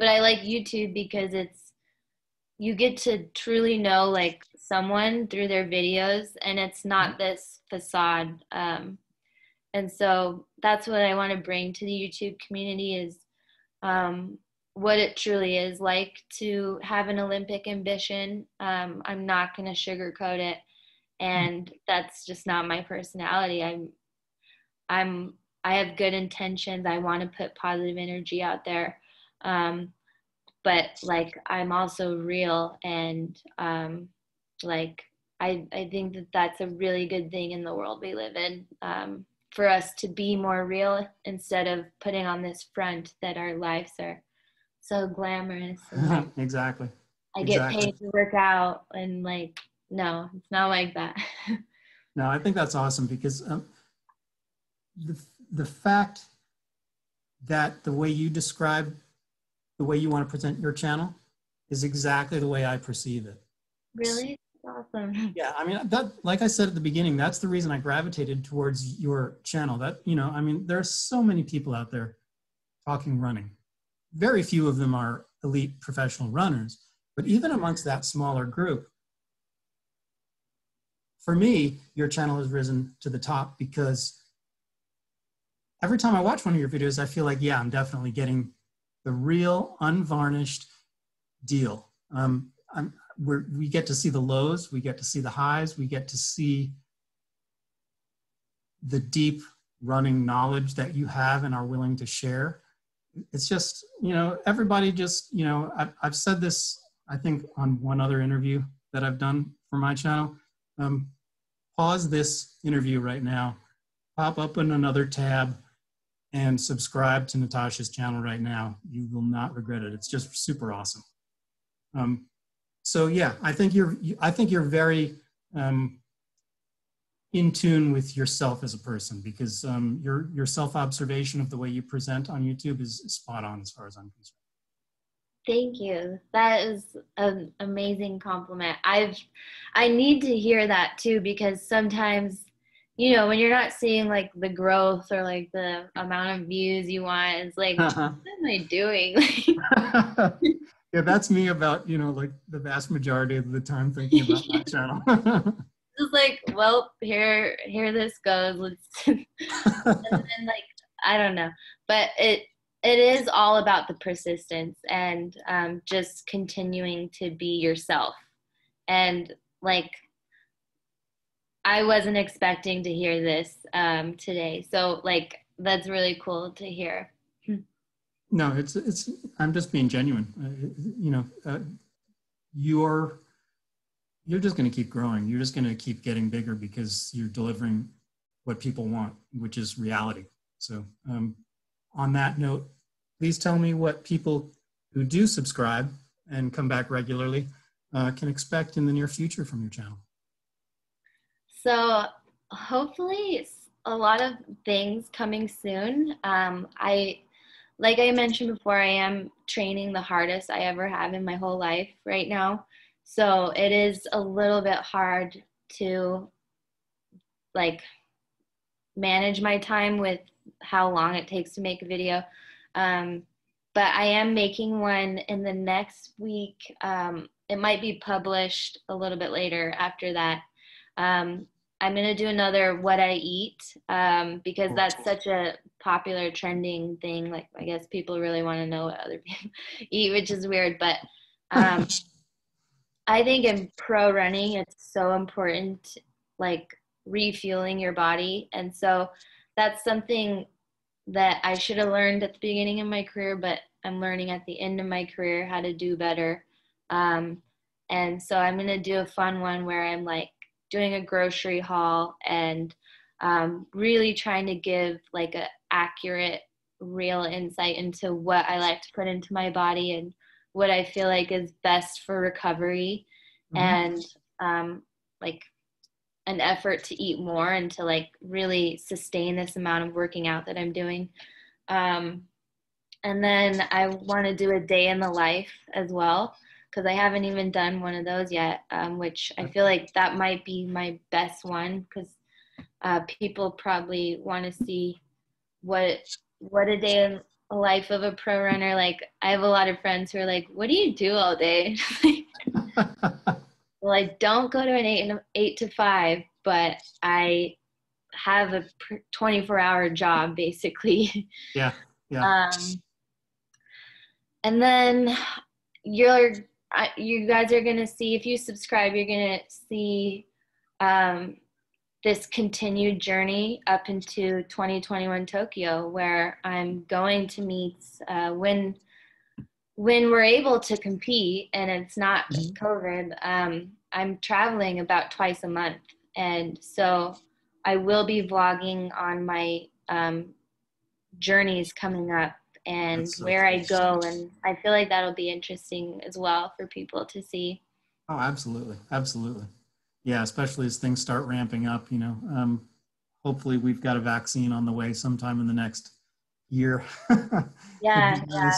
But I like YouTube because it's you get to truly know like someone through their videos, and it's not this facade. Um, and so that's what I want to bring to the YouTube community is um, what it truly is like to have an Olympic ambition. Um, I'm not going to sugarcoat it. And that's just not my personality. I'm, I'm, I have good intentions. I want to put positive energy out there. Um, But like, I'm also real, and um, like, I, I think that that's a really good thing in the world we live in, um, for us to be more real instead of putting on this front that our lives are so glamorous. Exactly. I get exactly. paid to work out, and like, no, it's not like that. No, I think that's awesome, because um, the, the fact that the way you describe the way you want to present your channel is exactly the way I perceive it. Really? Awesome. Yeah. I mean, that, like I said at the beginning, that's the reason I gravitated towards your channel. That, you know, I mean, there are so many people out there talking running. Very few of them are elite professional runners, but even amongst that smaller group, for me, your channel has risen to the top, because every time I watch one of your videos, I feel like, yeah, I'm definitely getting the real unvarnished deal. Um, I'm, we're, we get to see the lows, we get to see the highs, we get to see the deep running knowledge that you have and are willing to share. It's just, you know, everybody just, you know, I've, I've said this, I think on one other interview that I've done for my channel, um, pause this interview right now, pop up in another tab, and subscribe to Natosha's channel right now. You will not regret it. It's just super awesome. Um, so yeah, I think you're, I think you're very um, in tune with yourself as a person, because um, your, your self-observation of the way you present on YouTube is spot on as far as I'm concerned. Thank you. That is an amazing compliment. I've, I need to hear that too, because sometimes, you know, when you're not seeing like the growth or like the amount of views you want, it's like, uh-huh. what am I doing? Yeah, that's me about, you know, like the vast majority of the time thinking about my channel. Just like, well, here, here this goes. Let's and then like, I don't know, but it, it is all about the persistence and um, just continuing to be yourself. And like, I wasn't expecting to hear this um, today. So like, that's really cool to hear. No, it's, it's, I'm just being genuine. Uh, you know, uh, you're, you're just going to keep growing. You're just going to keep getting bigger, because you're delivering what people want, which is reality. So um, on that note, please tell me what people who do subscribe and come back regularly uh, can expect in the near future from your channel. So hopefully a lot of things coming soon. Um, I, like I mentioned before, I am training the hardest I ever have in my whole life right now. So it is a little bit hard to like manage my time with how long it takes to make a video. Um, but I am making one in the next week. Um, it might be published a little bit later after that. Um, I'm going to do another what I eat, um, because that's such a popular trending thing. Like, I guess people really want to know what other people eat, which is weird, but, um, I think in pro running, it's so important, like refueling your body. And so that's something that I should have learned at the beginning of my career, but I'm learning at the end of my career how to do better. Um, and so I'm going to do a fun one where I'm like doing a grocery haul and um, really trying to give like an accurate, real insight into what I like to put into my body and what I feel like is best for recovery, mm-hmm. and um, like an effort to eat more and to like really sustain this amount of working out that I'm doing. Um, and then I want to do a day in the life as well, because I haven't even done one of those yet, um, which I feel like that might be my best one, because uh, people probably want to see what what a day in a life of a pro runner. Like, I have a lot of friends who are like, what do you do all day? Like, don't go to an eight, eight to five, but I have a twenty-four hour job basically. Yeah. Yeah. Um, and then you're, you guys are going to see, if you subscribe, you're going to see, um, this continued journey up into twenty twenty-one Tokyo, where I'm going to meet uh, when when we're able to compete and it's not COVID. Um, I'm traveling about twice a month, and so I will be vlogging on my um, journeys coming up and so where I go, and I feel like that'll be interesting as well for people to see. Oh, absolutely, absolutely. Yeah, especially as things start ramping up, you know, um, hopefully we've got a vaccine on the way sometime in the next year. Yeah, yeah.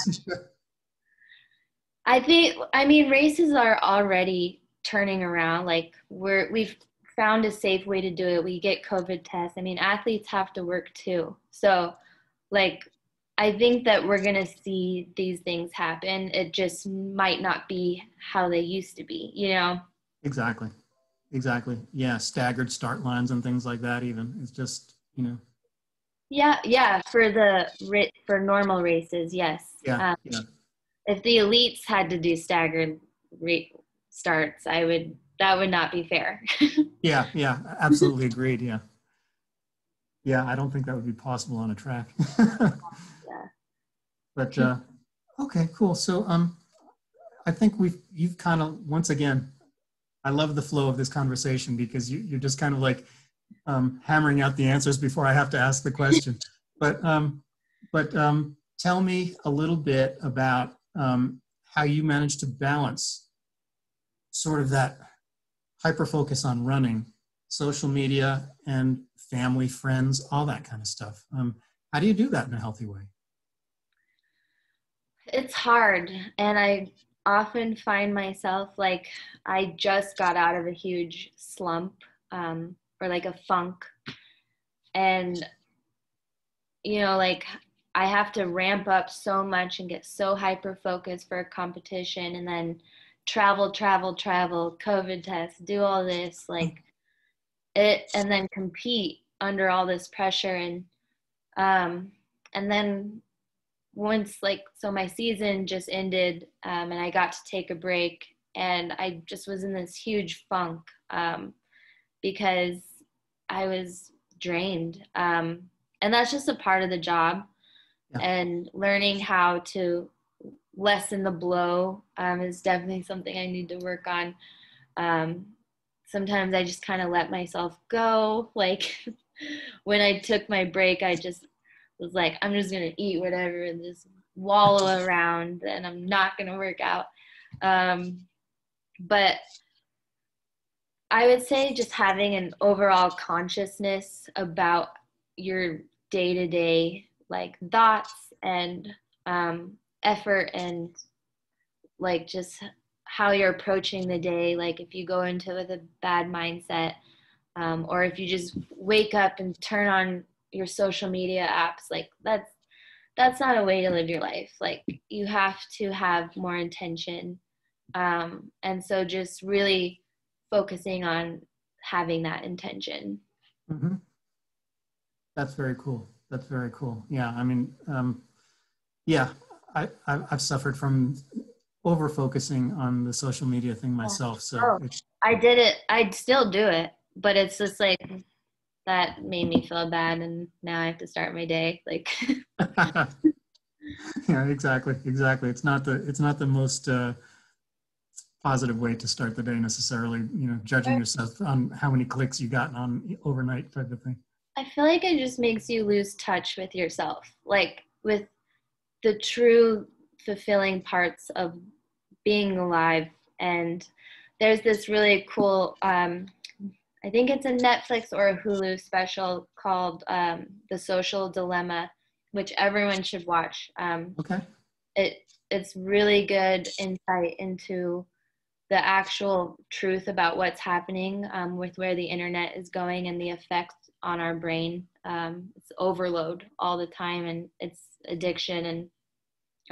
I think, I mean, races are already turning around. Like, we're, we've found a safe way to do it. We get COVID tests. I mean, athletes have to work too. So, like, I think that we're going to see these things happen. It just might not be how they used to be, you know? Exactly. Exactly. Yeah. Staggered start lines and things like that even. It's just, you know. Yeah. Yeah. For the writ for normal races. Yes. Yeah, um, yeah. If the elites had to do staggered rate starts, I would, that would not be fair. Yeah. Yeah. Absolutely agreed. Yeah. Yeah. I don't think that would be possible on a track. Yeah. But, uh, okay, cool. So, um, I think we've, you've kind of, once again, I love the flow of this conversation, because you, you're just kind of like um, hammering out the answers before I have to ask the question. But um, but um, tell me a little bit about um, how you manage to balance sort of that hyper-focus on running, social media, and family, friends, all that kind of stuff. Um, how do you do that in a healthy way? It's hard, and I often find myself like I just got out of a huge slump, um, or like a funk, and you know, like I have to ramp up so much and get so hyper focused for a competition, and then travel, travel, travel, COVID tests, do all this, like it, and then compete under all this pressure, and um, and then once, like, so my season just ended, um, and I got to take a break, and I just was in this huge funk, um, because I was drained. Um, and that's just a part of the job, yeah. And learning how to lessen the blow, um, is definitely something I need to work on. Um, sometimes I just kind of let myself go. Like when I took my break, I just was like, I'm just going to eat whatever and just wallow around, and I'm not going to work out. Um, but I would say just having an overall consciousness about your day-to-day, like, thoughts and um, effort, and like just how you're approaching the day. Like if you go into it with a bad mindset, um, or if you just wake up and turn on your social media apps, like that's, that's not a way to live your life. Like you have to have more intention. Um, and so just really focusing on having that intention. Mm-hmm. That's very cool. That's very cool. Yeah. I mean, um, yeah, I, I, I've suffered from over-focusing on the social media thing myself. So oh, I did it. I'd still do it, but it's just like, that made me feel bad, and now I have to start my day. Like, yeah, exactly, exactly. It's not the it's not the most uh, positive way to start the day necessarily. You know, judging yourself on how many clicks you got on overnight type of thing. I feel like it just makes you lose touch with yourself, like with the true fulfilling parts of being alive. And there's this really cool. Um, I think it's a Netflix or a Hulu special called um, The Social Dilemma, which everyone should watch. Um, okay. It It's really good insight into the actual truth about what's happening um, with where the internet is going and the effects on our brain. Um, it's overload all the time, and it's addiction and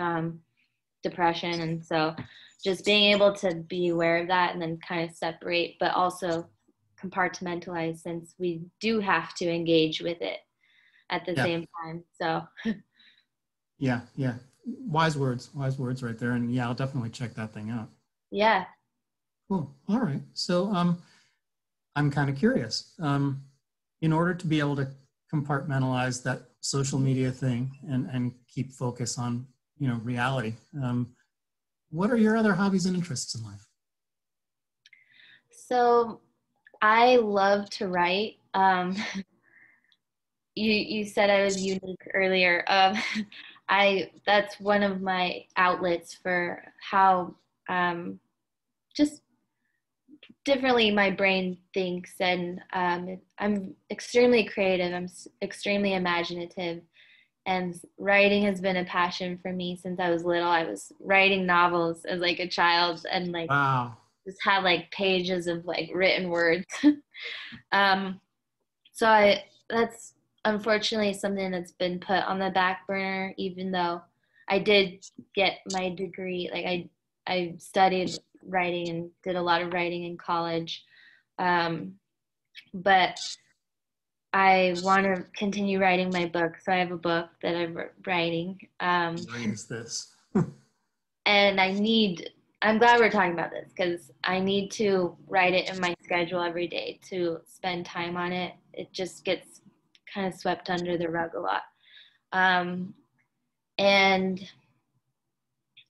um, depression. And so just being able to be aware of that and then kind of separate, but also compartmentalized, since we do have to engage with it at the yeah. same time. So yeah, yeah. Wise words, wise words right there. And yeah, I'll definitely check that thing out. Yeah. Cool. All right. So um, I'm kind of curious. Um, in order to be able to compartmentalize that social media thing and, and keep focus on, you know, reality, um, what are your other hobbies and interests in life? So I love to write. Um, you you said I was unique earlier. Um, I that's one of my outlets for how um, just differently my brain thinks, and um, I'm extremely creative. I'm extremely imaginative, and writing has been a passion for me since I was little. I was writing novels as like a child, and like wow. Just had like pages of like written words. um, so I, that's unfortunately something that's been put on the back burner, even though I did get my degree. Like I, I studied writing and did a lot of writing in college. Um, but I want to continue writing my book. So I have a book that I'm writing. Um, what is this? and I need, I'm glad we're talking about this, because I need to write it in my schedule every day to spend time on it. It just gets kind of swept under the rug a lot. Um, and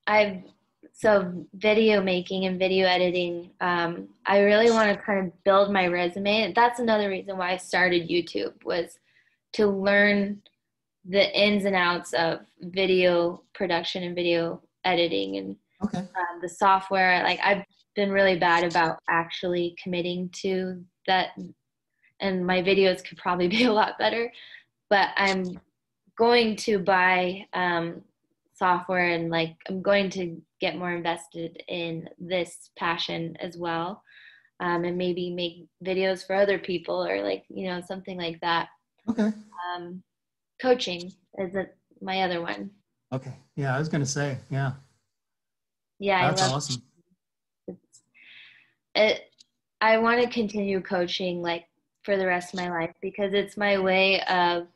I've, so video making and video editing, um, I really want to kind of build my resume. That's another reason why I started YouTube, was to learn the ins and outs of video production and video editing and Okay. Um, the software. Like I've been really bad about actually committing to that, and my videos could probably be a lot better, but I'm going to buy um, software, and like I'm going to get more invested in this passion as well, um, and maybe make videos for other people, or like, you know, something like that. Okay. Um, coaching is a, my other one. Okay. Yeah, I was going to say, yeah. Yeah, that's I love awesome. It. It, I want to continue coaching like for the rest of my life, because it's my way of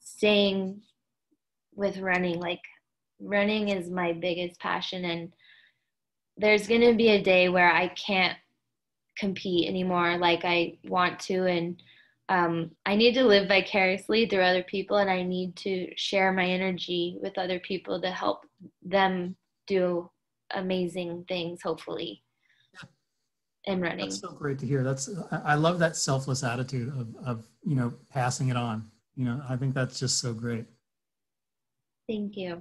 staying with running. Like running is my biggest passion, and there's going to be a day where I can't compete anymore like I want to, and um, I need to live vicariously through other people, and I need to share my energy with other people to help them do amazing things, hopefully, and yeah. running. That's so great to hear. That's I love that selfless attitude of, of, you know, passing it on. You know, I think that's just so great. Thank you.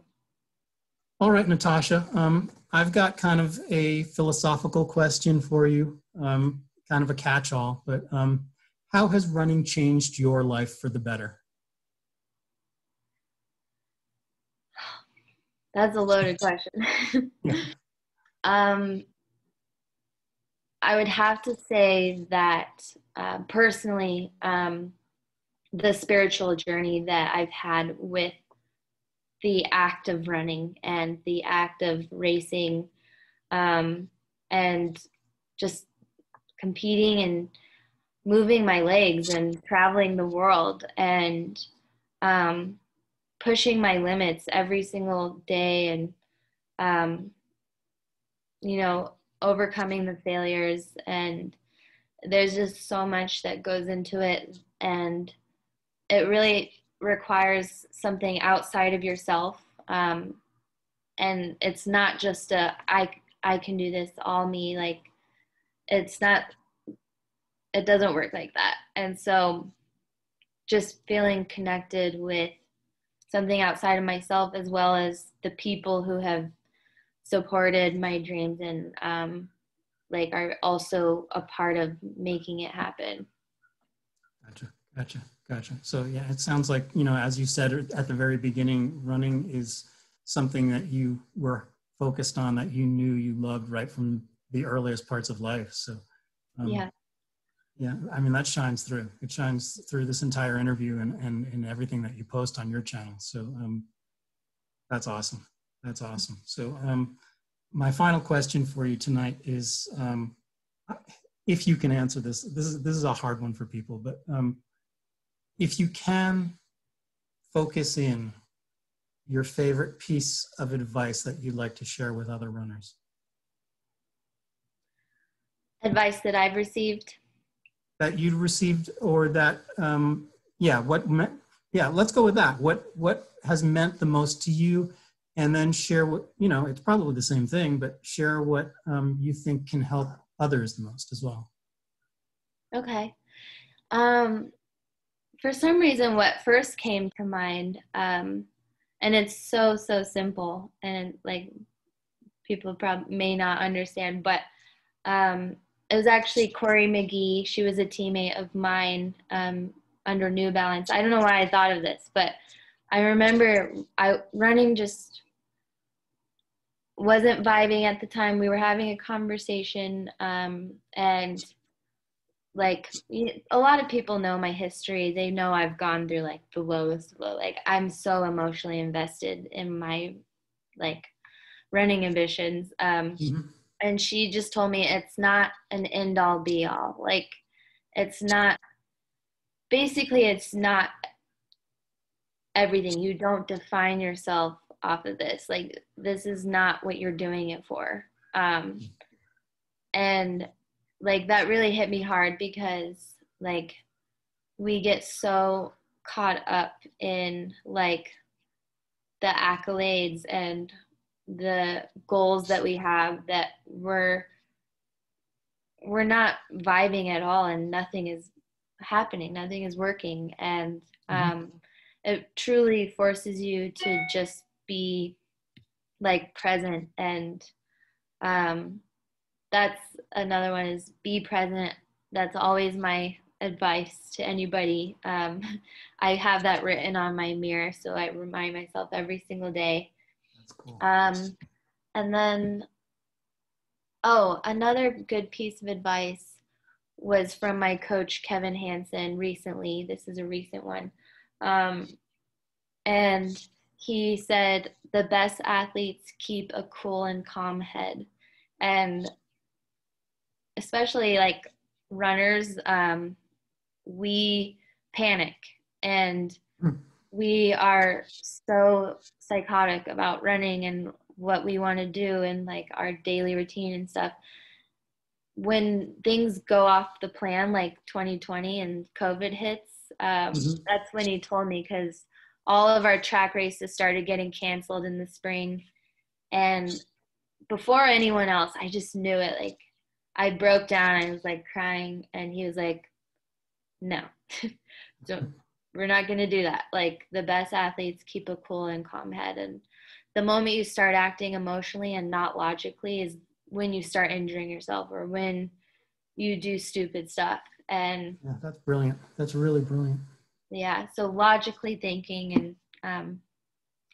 All right, Natosha, um, I've got kind of a philosophical question for you, um, kind of a catch-all, but um, how has running changed your life for the better? That's a loaded question. yeah. Um, I would have to say that uh, personally, um, the spiritual journey that I've had with the act of running and the act of racing, um, and just competing and moving my legs and traveling the world and um, pushing my limits every single day and, um, you know, overcoming the failures. And there's just so much that goes into it, and it really requires something outside of yourself. Um, and it's not just a, I, I can do this, all me. Like, it's not, it doesn't work like that. And so just feeling connected with something outside of myself, as well as the people who have supported my dreams and um, like are also a part of making it happen. Gotcha, gotcha, gotcha. So yeah, it sounds like, you know, as you said at the very beginning, running is something that you were focused on, that you knew you loved right from the earliest parts of life. So um, yeah. Yeah, I mean, that shines through. It shines through this entire interview and, and, and everything that you post on your channel. So um, that's awesome. That's awesome. So um, my final question for you tonight is, um, if you can answer this, this is, this is a hard one for people, but um, if you can focus in your favorite piece of advice that you'd like to share with other runners. Advice that I've received? That you received, or that, um, yeah, what, me yeah, let's go with that. What, what has meant the most to you? And then share what, you know, it's probably the same thing, but share what um, you think can help others the most as well. Okay. Um, for some reason, what first came to mind, um, and it's so, so simple, and like people probably may not understand, but um, it was actually Corey McGee. She was a teammate of mine um, under New Balance. I don't know why I thought of this, but I remember I, running just wasn't vibing at the time. We were having a conversation, um, and like a lot of people know my history. They know I've gone through like the lowest low. Like, I'm so emotionally invested in my like running ambitions. Um, mm-hmm. And she just told me it's not an end all be all. Like, it's not, basically it's not everything. You don't define yourself off of this. Like, this is not what you're doing it for. Um, and like, that really hit me hard, because like, we get so caught up in like the accolades and the goals that we have, that we're we're not vibing at all, and nothing is happening, nothing is working. And um it truly forces you to just be like present. And um that's another one, is be present. That's always my advice to anybody. um I have that written on my mirror, so I remind myself every single day. Cool. Um, and then, oh, another good piece of advice was from my coach, Kevin Hanson, recently. This is a recent one. Um, and he said, the best athletes keep a cool and calm head. And especially like runners, um, we panic, and mm. we are so psychotic about running and what we want to do and like our daily routine and stuff. When things go off the plan, like twenty twenty and COVID hits, um, mm-hmm. that's when he told me, because all of our track races started getting canceled in the spring. And before anyone else, I just knew it. Like, I broke down, I was like crying, and he was like, no, don't. We're not going to do that. Like, the best athletes keep a cool and calm head. And the moment you start acting emotionally and not logically is when you start injuring yourself, or when you do stupid stuff. And yeah, that's brilliant. That's really brilliant. Yeah. So logically thinking and um,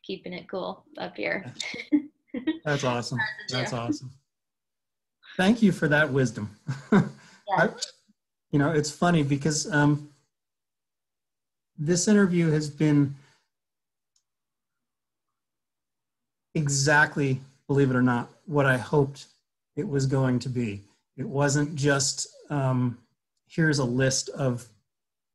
keeping it cool up here. That's awesome. That's awesome. Thank you for that wisdom. Yeah. I, you know, it's funny because, um, this interview has been exactly, believe it or not, what I hoped it was going to be. It wasn't just, um, here's a list of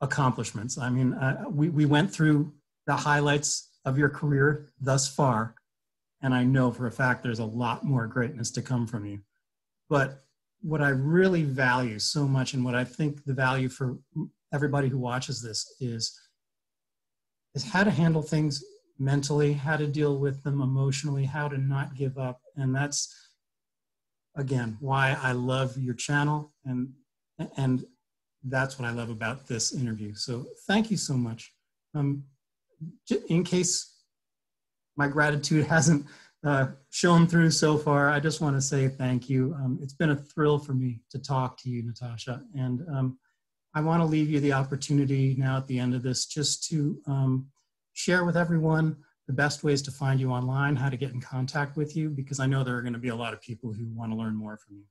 accomplishments. I mean, uh, we, we went through the highlights of your career thus far, and I know for a fact there's a lot more greatness to come from you. But what I really value so much, and what I think the value for everybody who watches this is, is how to handle things mentally, how to deal with them emotionally, how to not give up. And that's, again, why I love your channel, and, and that's what I love about this interview. So thank you so much. Um, in case my gratitude hasn't uh, shown through so far, I just want to say thank you. Um, it's been a thrill for me to talk to you, Natosha. And um, I want to leave you the opportunity now at the end of this just to um, share with everyone the best ways to find you online, how to get in contact with you, because I know there are going to be a lot of people who want to learn more from you.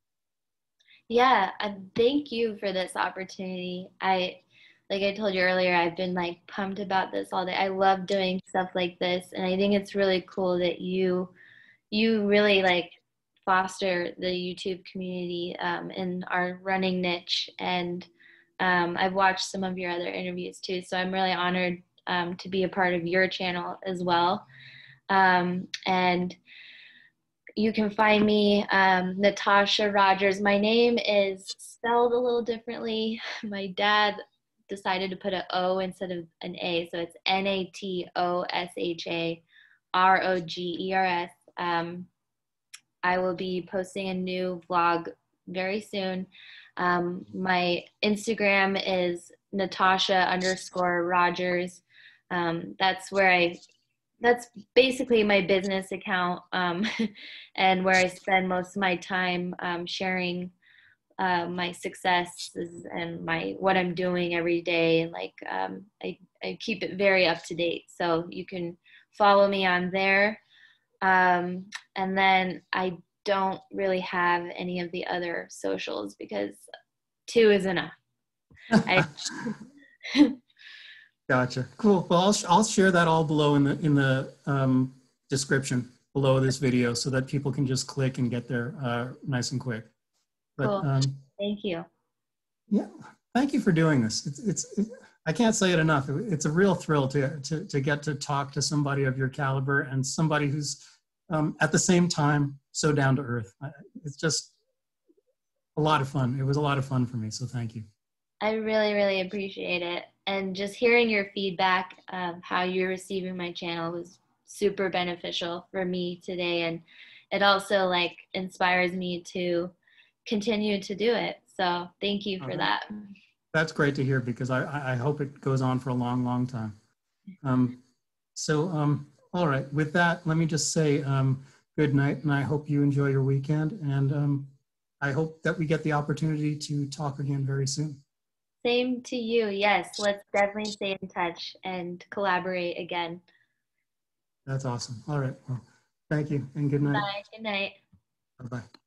Yeah, uh, thank you for this opportunity. I, like I told you earlier, I've been like pumped about this all day. I love doing stuff like this, and I think it's really cool that you, you really like foster the YouTube community um, in our running niche. And um, I've watched some of your other interviews too, so I'm really honored um, to be a part of your channel as well. Um, and you can find me, um, Natosha Rogers. My name is spelled a little differently. My dad decided to put an O instead of an A, so it's N A T O S H A R O G E R S. Um, I will be posting a new vlog very soon. Um, my Instagram is Natosha underscore Rogers. Um, that's where I... that's basically my business account, um, and where I spend most of my time um, sharing uh, my successes and my what I'm doing every day. And like um, I, I keep it very up to date, so you can follow me on there. Um, and then I don't really have any of the other socials because two is enough. I, Gotcha. Cool. Well, I'll, sh I'll share that all below in the, in the um, description below this video so that people can just click and get there uh, nice and quick. But, cool. Um, thank you. Yeah. Thank you for doing this. It's, it's, it, I can't say it enough. It, it's a real thrill to, to, to get to talk to somebody of your caliber and somebody who's um, at the same time so down to earth. It's just a lot of fun. It was a lot of fun for me. So thank you. I really, really appreciate it. And just hearing your feedback of how you're receiving my channel was super beneficial for me today. And it also like inspires me to continue to do it. So thank you for that. That's great to hear, because I, I hope it goes on for a long, long time. Um, so, um, all right, with that, let me just say um, good night, and I hope you enjoy your weekend. And um, I hope that we get the opportunity to talk again very soon. Same to you. Yes, let's definitely stay in touch and collaborate again. That's awesome. All right. Well, thank you and good night. Bye. Good night. Bye-bye.